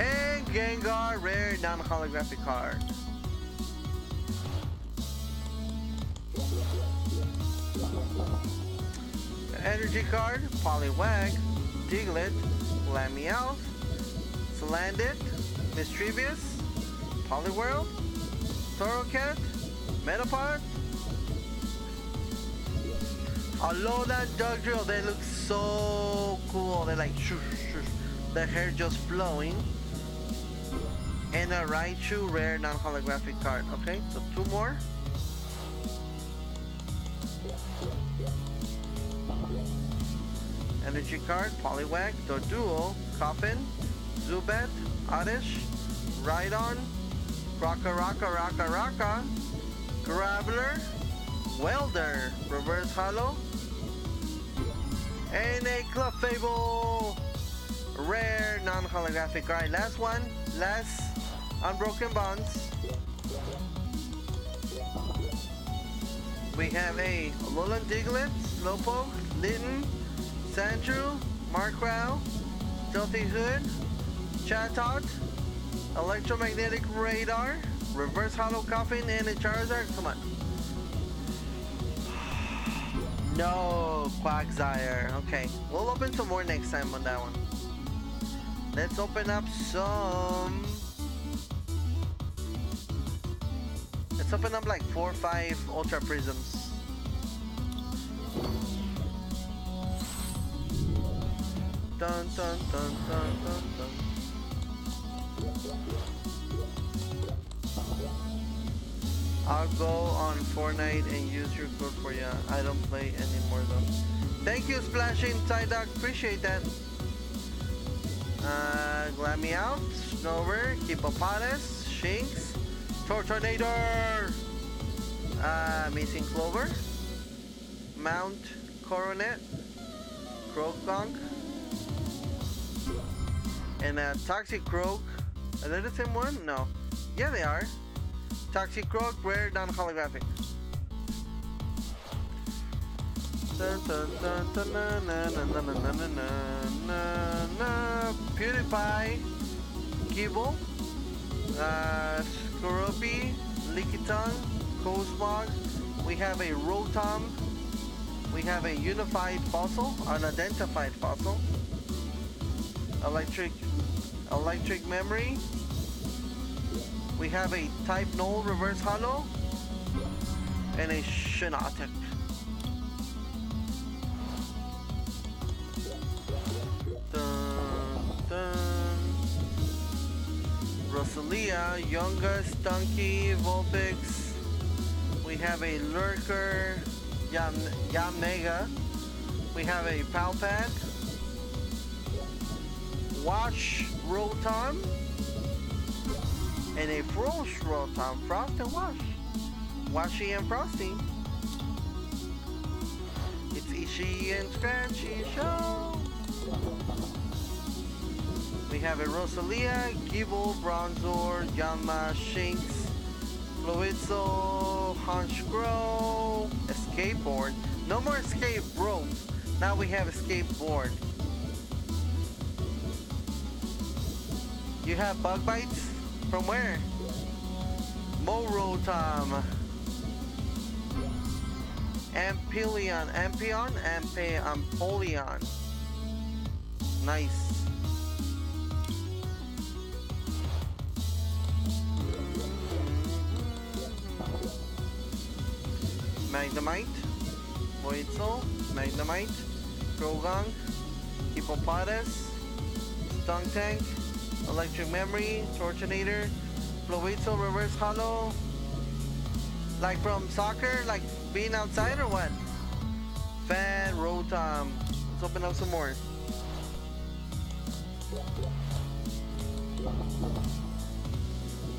and Gengar Rare non-holographic card. Energy card, Poliwag, Diglett, Lamiel, Slandit, Mischievous, Poliwhirl, Torracat, Metapod, Alolan Dugtrio. They look so cool. They're like shoo, shoo, the hair just flowing. And a Raichu rare non-holographic card. Okay, so two more. Energy card, Poliwag, Doduo, Coffin, Zubat, Oddish, Rhydon, Rocka Rocka Rocka Rocka, Graveler, Welder, Reverse Holo, and a Clefable rare non-holographic. Alright, last one, last Unbroken Bonds. We have a Alolan Diglett, Slowpoke, Litten, Sandshrew, Markrow, Stealthy Hood, Chatot, Electromagnetic Radar, Reverse Holo Coffin, and a Charizard. Come on. No, Quagsire. Okay, we'll open some more next time on that one. Let's open up some... Let's open up like four or five Ultra Prisms. Dun dun dun dun dun dun. I'll go on Fortnite and use your code for ya. I don't play anymore though. Thank you, Splashing Psyduck. Appreciate that. Uh, Glammeow, Snover, Hippopotas, Shinx, Tortornado, uh, Missing Clover, Mount Coronet, Croagunk, and a Toxic Croak. Are they the same one? No. Yeah, they are. Toxic Croak, rare, non-holographic. PewDiePie, Kibble, uh, Skorupi, Lickitung, Cosmog. We have a Rotom. We have a unified fossil, unidentified fossil. Electric, electric memory. We have a Type Null reverse holo and a Shinotic. Rosalia, Yunga, Stunky, Vulpix. We have a Lurker, Yam Yamega. We have a Palpat. Wash Rotom. And a Frost Rotom. Frost and Wash. Washy and Frosty. It's Ishii and Scratchy Show. We have a Rosalia, Gible, Bronzor, Yama, Shinx, Floitzel, Honchkrow, Escapeboard. No more escape rope. Now we have Escapeboard. You have bug bites? From where? Morotom. Ampeleon. Ampion? Ampe Ampoleon. Nice. Magnemite, Voitzel, Magnemite, Grogong, Hippopotas, Stung Tank, Electric Memory, Torchinator, Floitzel reverse holo. Like from soccer, like being outside or what? Fan Rotom. Let's open up some more.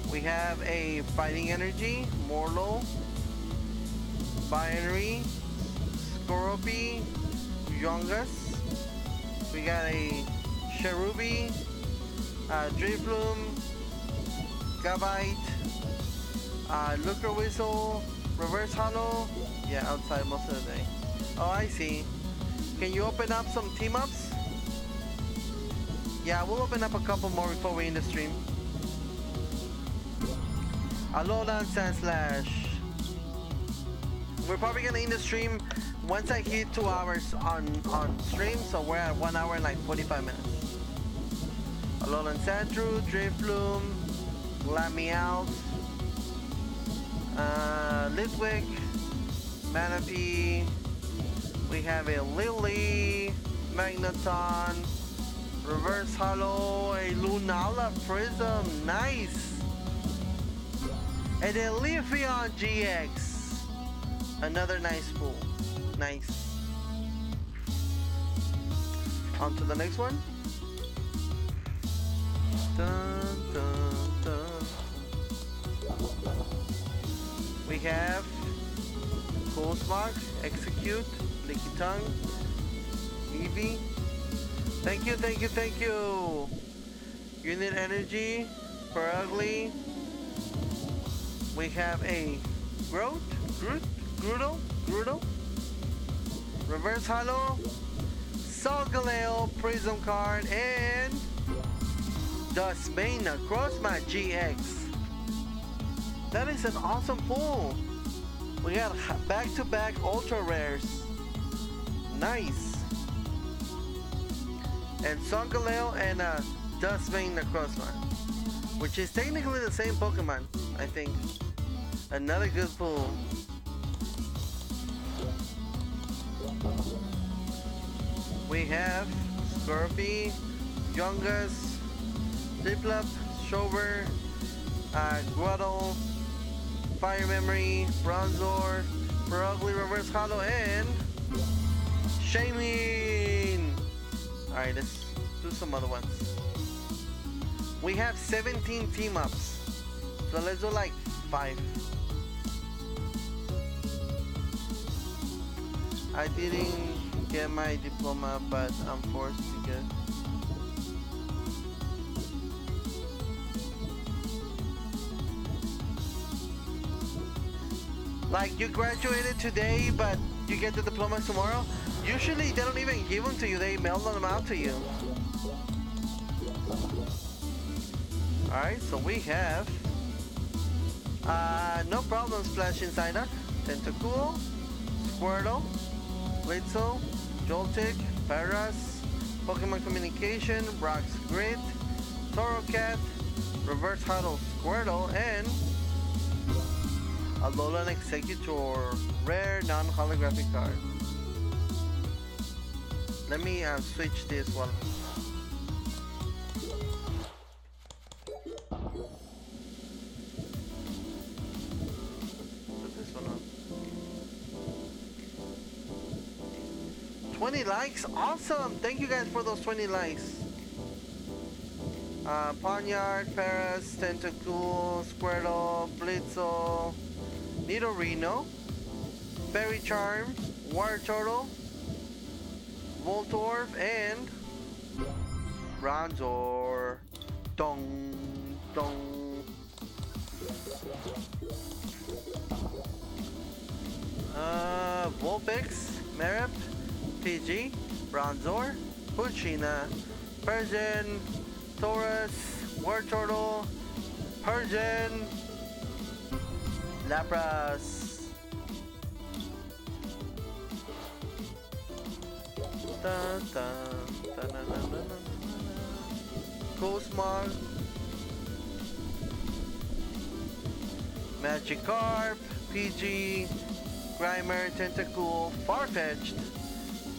We have a Fighting Energy, Morlo. Binary, Skorupi, Yongus. We got a Cherubi, uh, Drifloom, Gabite, uh, Looker Whistle, Reverse Holo. Yeah, outside most of the day. Oh, I see. Can you open up some team ups? Yeah, we'll open up a couple more before we end the stream. Alolan Sandslash. We're probably gonna end the stream once I hit two hours on, on stream, so we're at one hour and like forty-five minutes. Alolan Sandshrew, Drifloom, Lamiaow, uh, Litwick, Manaphy, we have a Lily, Magneton, Reverse Holo, a Lunala Prism, nice! And a Leafeon G X. Another nice pool. Nice. On to the next one. Dun, dun, dun. We have Cosmog, Execute, Lickitung, Eevee. Thank you, thank you, thank you. Unit Energy, Perugly. We have a Groot, Groot. Grudo, Grudo, Reverse Holo, Solgaleo, Prism Card, and Dustmania, Crossmat G X. That is an awesome pool. We got back-to-back Ultra Rares. Nice. And Solgaleo and uh, Dustmania, Crossmat, which is technically the same Pokemon, I think. Another good pool. We have Scurvy, Yungus, Diplop, Shover, uh, Grottle, Fire Memory, Bronzor, Perugly Reverse Holo, and Shameen! Alright, let's do some other ones. We have seventeen team ups, so let's do like five. I didn't get my diploma, but I'm forced to get Like, you graduated today, but you get the diploma tomorrow. Usually they don't even give them to you, they mail them out to you. Alright, so we have uh, no problems flashing Scylla, Tentacool, Squirtle, Blitzel, Joltik, Paras, Pokemon Communication, Brock's Grit, Torracat, Reverse Huddle Squirtle, and Alolan Executor, rare non-holographic card. Let me uh, switch this one. Put this one on. twenty likes? Awesome! Thank you guys for those twenty likes. Uh, Ponyard, Paras, Tentacool, Squirtle, Blitzel, Nidorino, Fairy Charm, Water Turtle, Voltorb, and Bronzor. Dong, dong. Uh, Vulpix, Merip, P G, Bronzor, Puchina, Persian, Taurus, War Turtle, Persian, Lapras. Dun, dun, dun, dun, dun, dun, dun. Go small. Magikarp, P G, Grimer, Tentacool, Farfetch'd,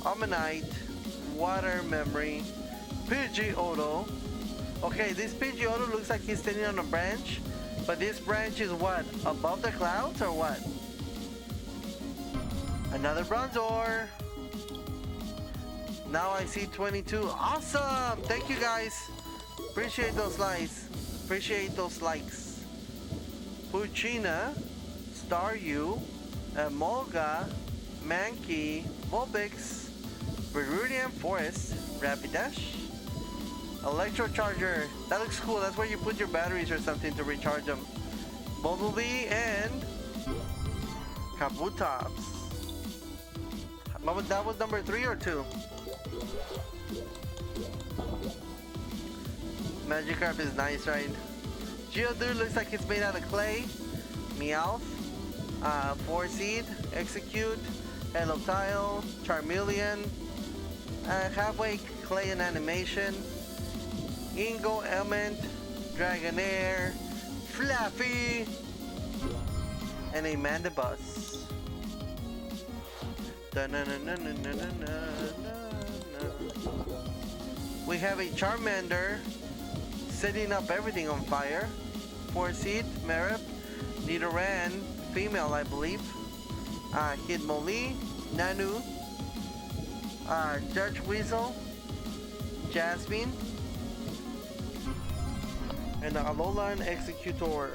Ammonite, Water Memory, Pidgeotto. Okay, this Pidgeotto looks like he's standing on a branch, but this branch is what? Above the clouds or what? Another Bronzor. Now I see twenty-two. Awesome! Thank you guys. Appreciate those likes. Appreciate those likes. Puchina, Staryu, Emolga, Mankey, Vulpix, Viridian Forest, Rapidash, Electrocharger. That looks cool. That's where you put your batteries or something to recharge them. Bumblebee and Kabutops. That was number three or two? Magikarp is nice, right? Geodude looks like it's made out of clay. Meowth, uh, Four Seed, Execute, Helotile, Charmeleon, uh, Halfway Clay and Animation, Ingo Element, Dragonair, Fluffy, and a Mandibuzz. Da -na -na -na -na -na -na -na. We have a Charmander setting up everything on fire. Four Seed, Merip, Nidoran, female I believe, uh, Hitmonlee, Nanu, uh, Judge Weasel, Jasmine, and the Alolan Executor.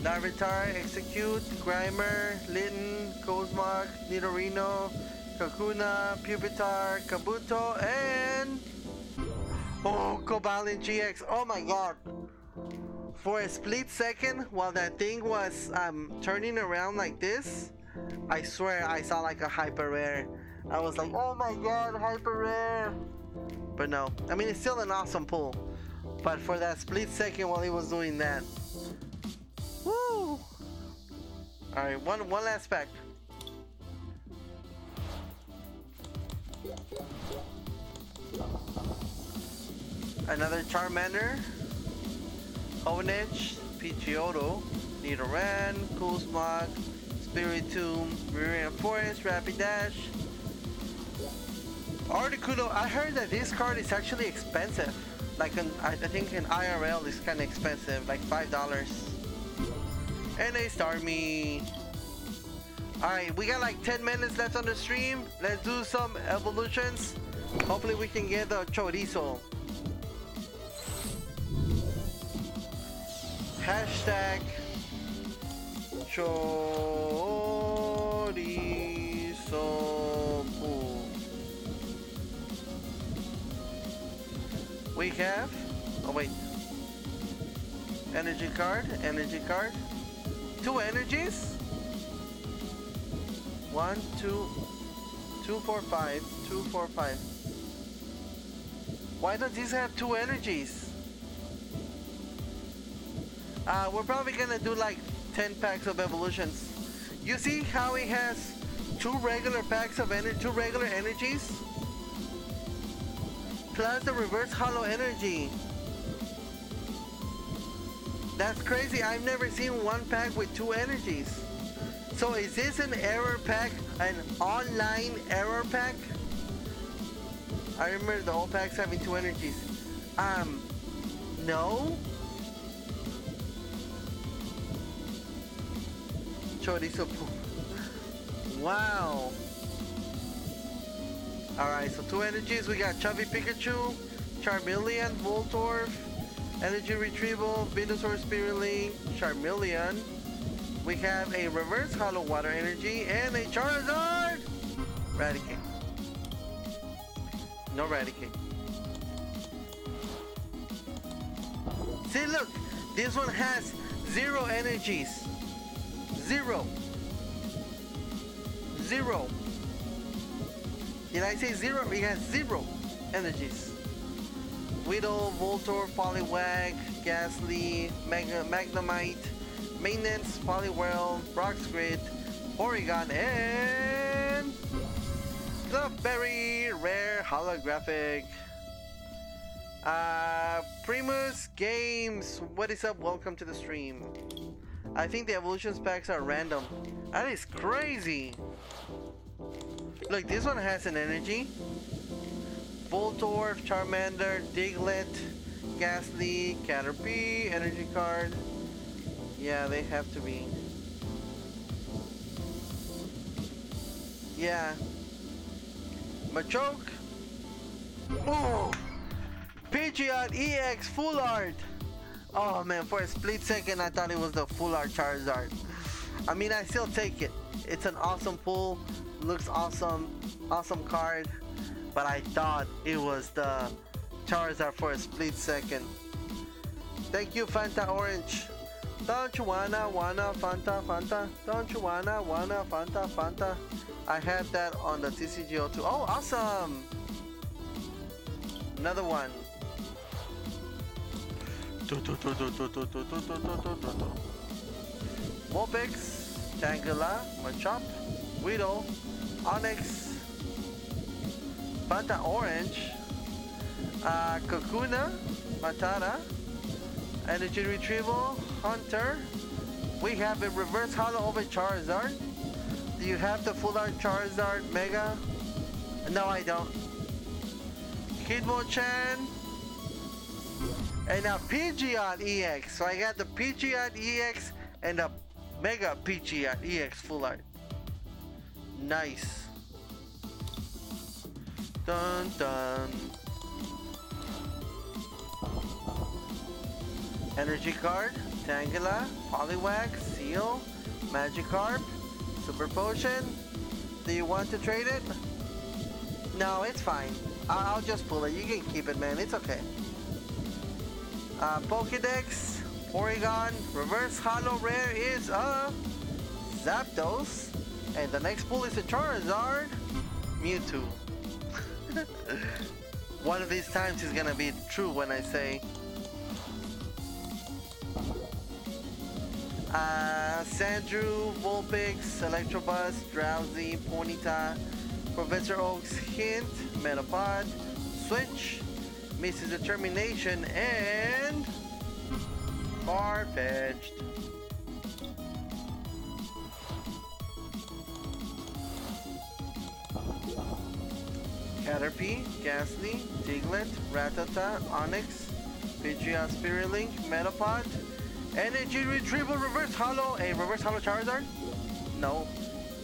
Larvitar, Execute, Grimer, Litten, Cosmog, Nidorino, Kakuna, Pupitar, Kabuto, and... oh, Cobalion G X. Oh my god. For a split second, while that thing was um, turning around like this, I swear I saw like a hyper rare. I was like, oh my god, hyper rare. But no. I mean, it's still an awesome pull. But for that split second while he was doing that, woo! Alright, one one last pack. Another Charmander, Honedge, Pidgeotto, Nidoran, Kuzmog, Spiritomb, Viridian Forest, Rapidash, Articuno. I heard that this card is actually expensive. Like an, I think an I R L is kind of expensive, like five dollars. And a Starmie. Alright, we got like ten minutes left on the stream. Let's do some evolutions. Hopefully we can get the chorizo. Hashtag chorizo pool. we have, oh wait, energy card, energy card, two energies, one, two, two, four, five, two, four, five. Why don't these have two energies? Uh, we're probably gonna do like ten packs of evolutions. You see how he has two regular packs of energy, two regular energies, plus the reverse holo energy. That's crazy. I've never seen one pack with two energies. So is this an error pack, an online error pack? I remember the old packs having two energies. Um, no. Chorizo poop. Wow. Alright, so two energies. We got Chubby Pikachu, Charmeleon, Voltorb, Energy Retrieval, Venusaur, Spiraling, Charmeleon. We have a reverse Hollow Water Energy and a Charizard! Raticate. No Raticate. See, look! This one has zero energies. Zero. Zero. Did I say zero? It has zero energies. Weedle, Voltorb, Poliwag, Ghastly, Magna Magnemite, Maintenance, Poliwhirl, Brock's Grid, Porygon, and the very rare holographic. Uh, Primus Games, what is up? Welcome to the stream. I think the evolutions packs are random. That is crazy. Look, this one has an energy. Voltorb, Charmander, Diglett, Ghastly, Caterpie, energy card. Yeah, they have to be. Yeah. Machoke. Oh! Pidgeot E X Full Art! Oh man, for a split second I thought it was the Full Art Charizard. I mean, I still take it. It's an awesome pull. Looks awesome. Awesome card. But I thought it was the Charizard for a split second. Thank you, Fanta Orange. Don't you wanna wanna Fanta Fanta? Don't you wanna wanna Fanta Fanta? I had that on the T C G O too. Oh, awesome! Another one. Vulpix, Tangela, Machop, Weedle, Onix, Fanta Orange, uh, Kakuna, Matara, Energy Retrieval, Hunter. We have a reverse holo of a Charizard. Do you have the Full Art Charizard Mega? No, I don't. Kidmochan. And a Pidgeot E X. So I got the Pidgeot E X and a Mega Pidgeot E X Full Art. Nice. Dun dun. Energy card, Tangela, Poliwag, Seal, Magikarp, Super Potion. Do you want to trade it? No, it's fine. I I'll just pull it. You can keep it, man. It's okay. Uh, Pokedex, Porygon, reverse holo rare is a Zapdos. And the next pull is a Charizard, Mewtwo. One of these times is gonna be true when I say. Uh, Sandrew, Vulpix, Electrobus, Drowsy, Ponyta, Professor Oak's Hint, Metapod, Switch, Missus Determination, and Farfetch'd. Caterpie, Ghastly, Diglett, Rattata, Onix, Pidgeot, Spiraling, Metapod, Energy Retrieval, Reverse Holo, a Reverse Holo Charizard? No.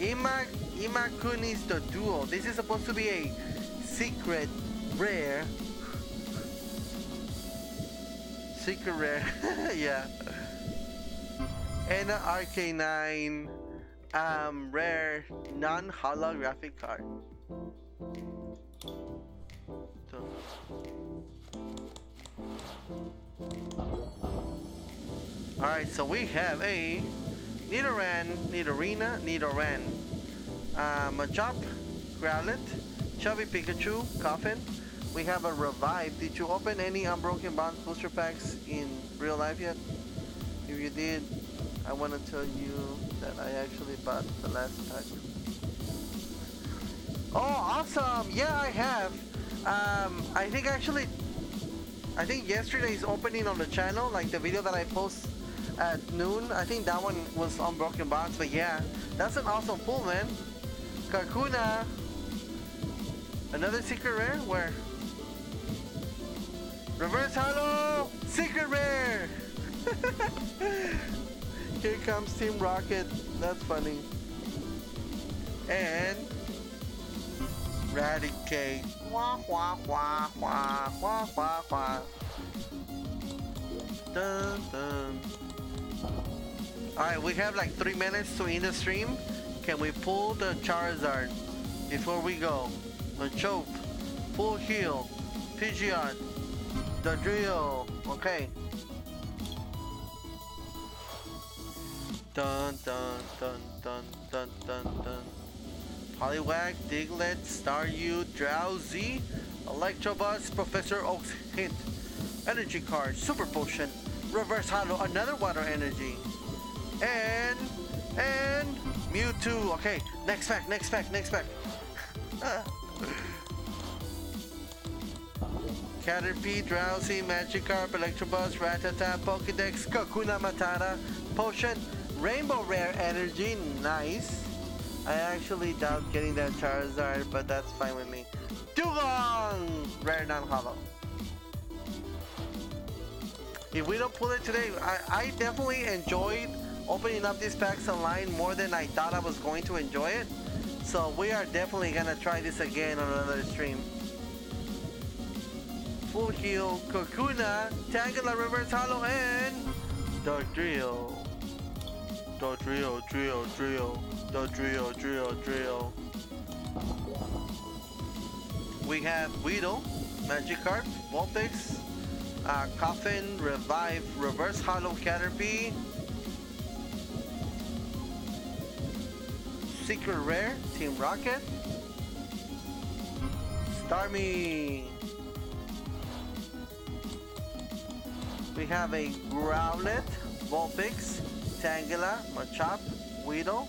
Ima, Imakuni's the duo. This is supposed to be a secret rare. Secret rare, yeah. And an R K nine um, rare non-holographic card. Alright, so we have a Nidoran, Nidorina, Nidoran, uh, Machop, Growlithe, Chubby Pikachu, Coffin. We have a Revive. Did you open any Unbroken Bonds booster packs in real life yet? If you did, I want to tell you that I actually bought the last pack. Oh, awesome! Yeah, I have. Um, I think actually, I think yesterday's opening on the channel, like the video that I post at noon, I think that one was Unbroken Bonds, but yeah, that's an awesome pull, man. Kakuna, another secret rare? Where? Reverse Holo! Secret rare! Here comes Team Rocket, that's funny. And Raticate. Wah, wah, wah, wah, wah, wah, wah. Dun, dun. Alright, we have like three minutes to end the stream. Can we pull the Charizard before we go? Machoke, full heal, Pidgeot, the drill. Okay. Dun dun dun dun dun dun dun. Poliwag, Diglett, Staryu, Drowsy, Electrobus, Professor Oak's Hint, Energy Card, Super Potion, Reverse Holo, another Water Energy, and, and Mewtwo. Okay, next pack, next pack, next pack. Caterpie, Drowsy, Magikarp, Electrobus, Rattata, Pokedex, Kakuna Matata, Potion, Rainbow Rare Energy, nice. I actually doubt getting that Charizard, but that's fine with me. Dugong! Rare non-hollow. If we don't pull it today, I, I definitely enjoyed opening up these packs online more than I thought I was going to enjoy it. So we are definitely gonna try this again on another stream. Full heal, Kakuna, Tangela Reverse Holo, and Dugtrio. Dugtrio, Trio, Trio. The drill, drill, drill. We have Weedle, Magikarp, Vulpix, uh, Coffin, Revive, Reverse Holo, Caterpie, Secret Rare, Team Rocket, Starmie. We have a Growlithe, Vulpix, Tangela, Machop, Weedle,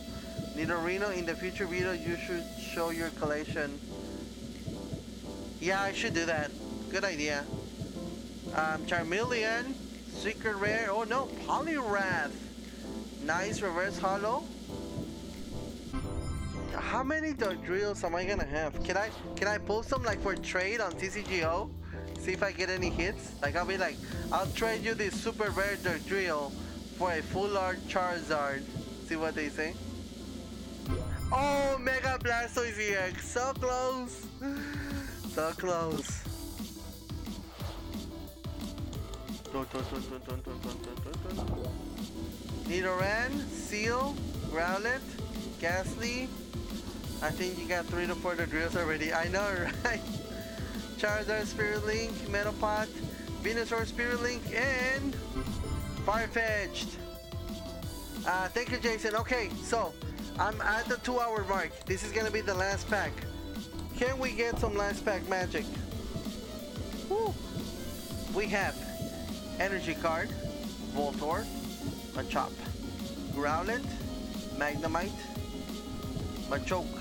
Nidorino. In the future video, you should show your collection. Yeah, I should do that. Good idea. Um, Charmeleon, Secret Rare. Oh no, Poliwrath. Nice Reverse Holo. How many drills am I gonna have? Can I can I pull some like for trade on T C G O? See if I get any hits. Like I'll be like, I'll trade you this super rare drill for a full art Charizard. See what they say. Oh, Mega Blastoise E X! So close! So close! Nidoran, Seal, Growlithe, Ghastly. I think you got three to four drills already. I know, right? Charizard, Spirit Link, Metapod, Venusaur, Spirit Link, and Farfetch'd. Uh, thank you, Jason. Okay, so I'm at the two hour mark. This is gonna be the last pack. Can we get some last pack magic? Woo. We have Energy Card, Voltorb, Machop, Growlithe, Magnemite, Machoke,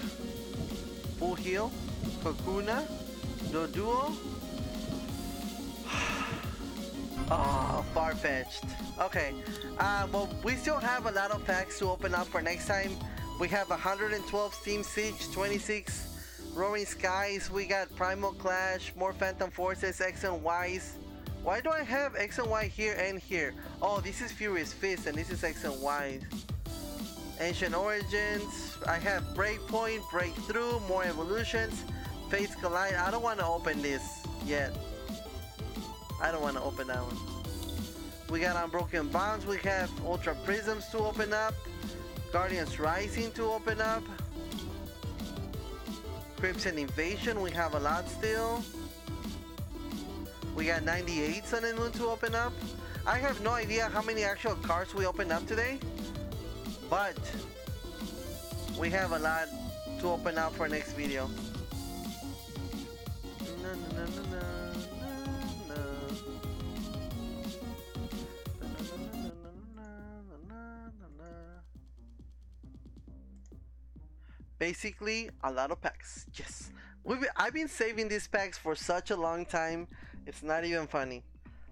Full Heal, Kakuna, Doduo. Oh, far-fetched. Okay, uh, well, we still have a lot of packs to open up for next time. We have one hundred twelve Steam Siege, twenty-six Roaring Skies, we got Primal Clash, more Phantom Forces, X and Y's. Why do I have X and Y here and here? Oh, this is Furious Fist and this is X and Y. Ancient Origins, I have Breakpoint, Breakthrough, more Evolutions, Fates Collide. I don't want to open this yet. I don't want to open that one. We got Unbroken Bonds, we have Ultra Prisms to open up, Guardians Rising to open up, Crimson Invasion, we have a lot still. We got ninety-eight Sun and Moon to open up. I have no idea how many actual cards we opened up today, but we have a lot to open up for next video. Na, na, na, na, na, na. Basically, a lot of packs. Yes. We've been, I've been saving these packs for such a long time, it's not even funny.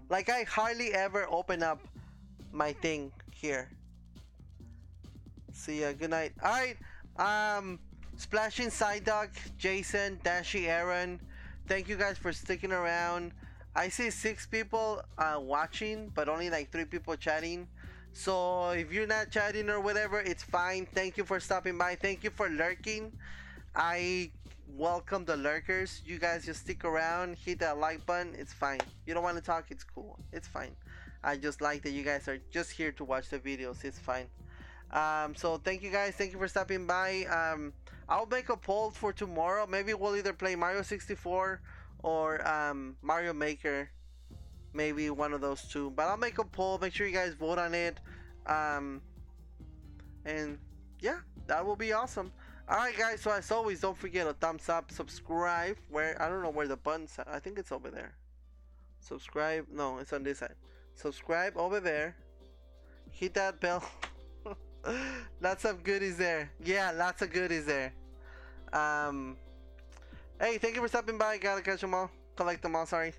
Like, I hardly ever open up my thing here. See ya, good night. Alright, um, Splashing Psyduck, Jason, Dashy Aaron, thank you guys for sticking around. I see six people uh, watching, but only like three people chatting. So if you're not chatting or whatever, it's fine. Thank you for stopping by. Thank you for lurking. I... welcome the lurkers. You guys just stick around, hit that like button, it's fine. You don't want to talk, it's cool, it's fine. I just like that you guys are just here to watch the videos, it's fine. Um so thank you guys, thank you for stopping by. um I'll make a poll for tomorrow. Maybe we'll either play Mario sixty-four or um Mario Maker, maybe one of those two, but I'll make a poll. Make sure you guys vote on it. Um and yeah, that will be awesome. Alright guys, so as always, don't forget a thumbs up, subscribe, where, I don't know where the button's at, I think it's over there. Subscribe, no, it's on this side. Subscribe over there, hit that bell. Lots of goodies there, yeah, lots of goodies there. Um, hey, thank you for stopping by, gotta catch them all, collect them all, sorry.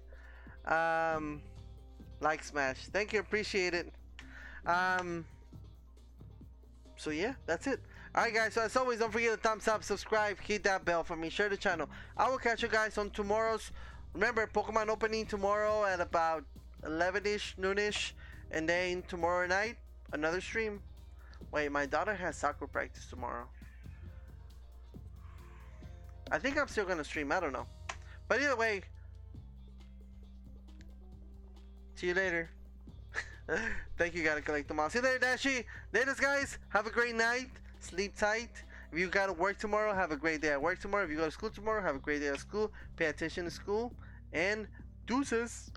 Um, like smash, thank you, appreciate it. Um, so yeah, that's it. Alright guys, so as always, don't forget to thumbs up, subscribe, hit that bell for me, share the channel. I will catch you guys on tomorrow's, remember, Pokemon opening tomorrow at about eleven-ish, noonish, and then tomorrow night, another stream. Wait, my daughter has soccer practice tomorrow. I think I'm still gonna stream, I don't know. But either way, see you later. Thank you, gotta collect them all. See you later, Dashi. Latest guys, have a great night. Sleep tight. If you gotta work tomorrow, have a great day at work tomorrow. If you go to school tomorrow, have a great day at school. Pay attention to school. And deuces.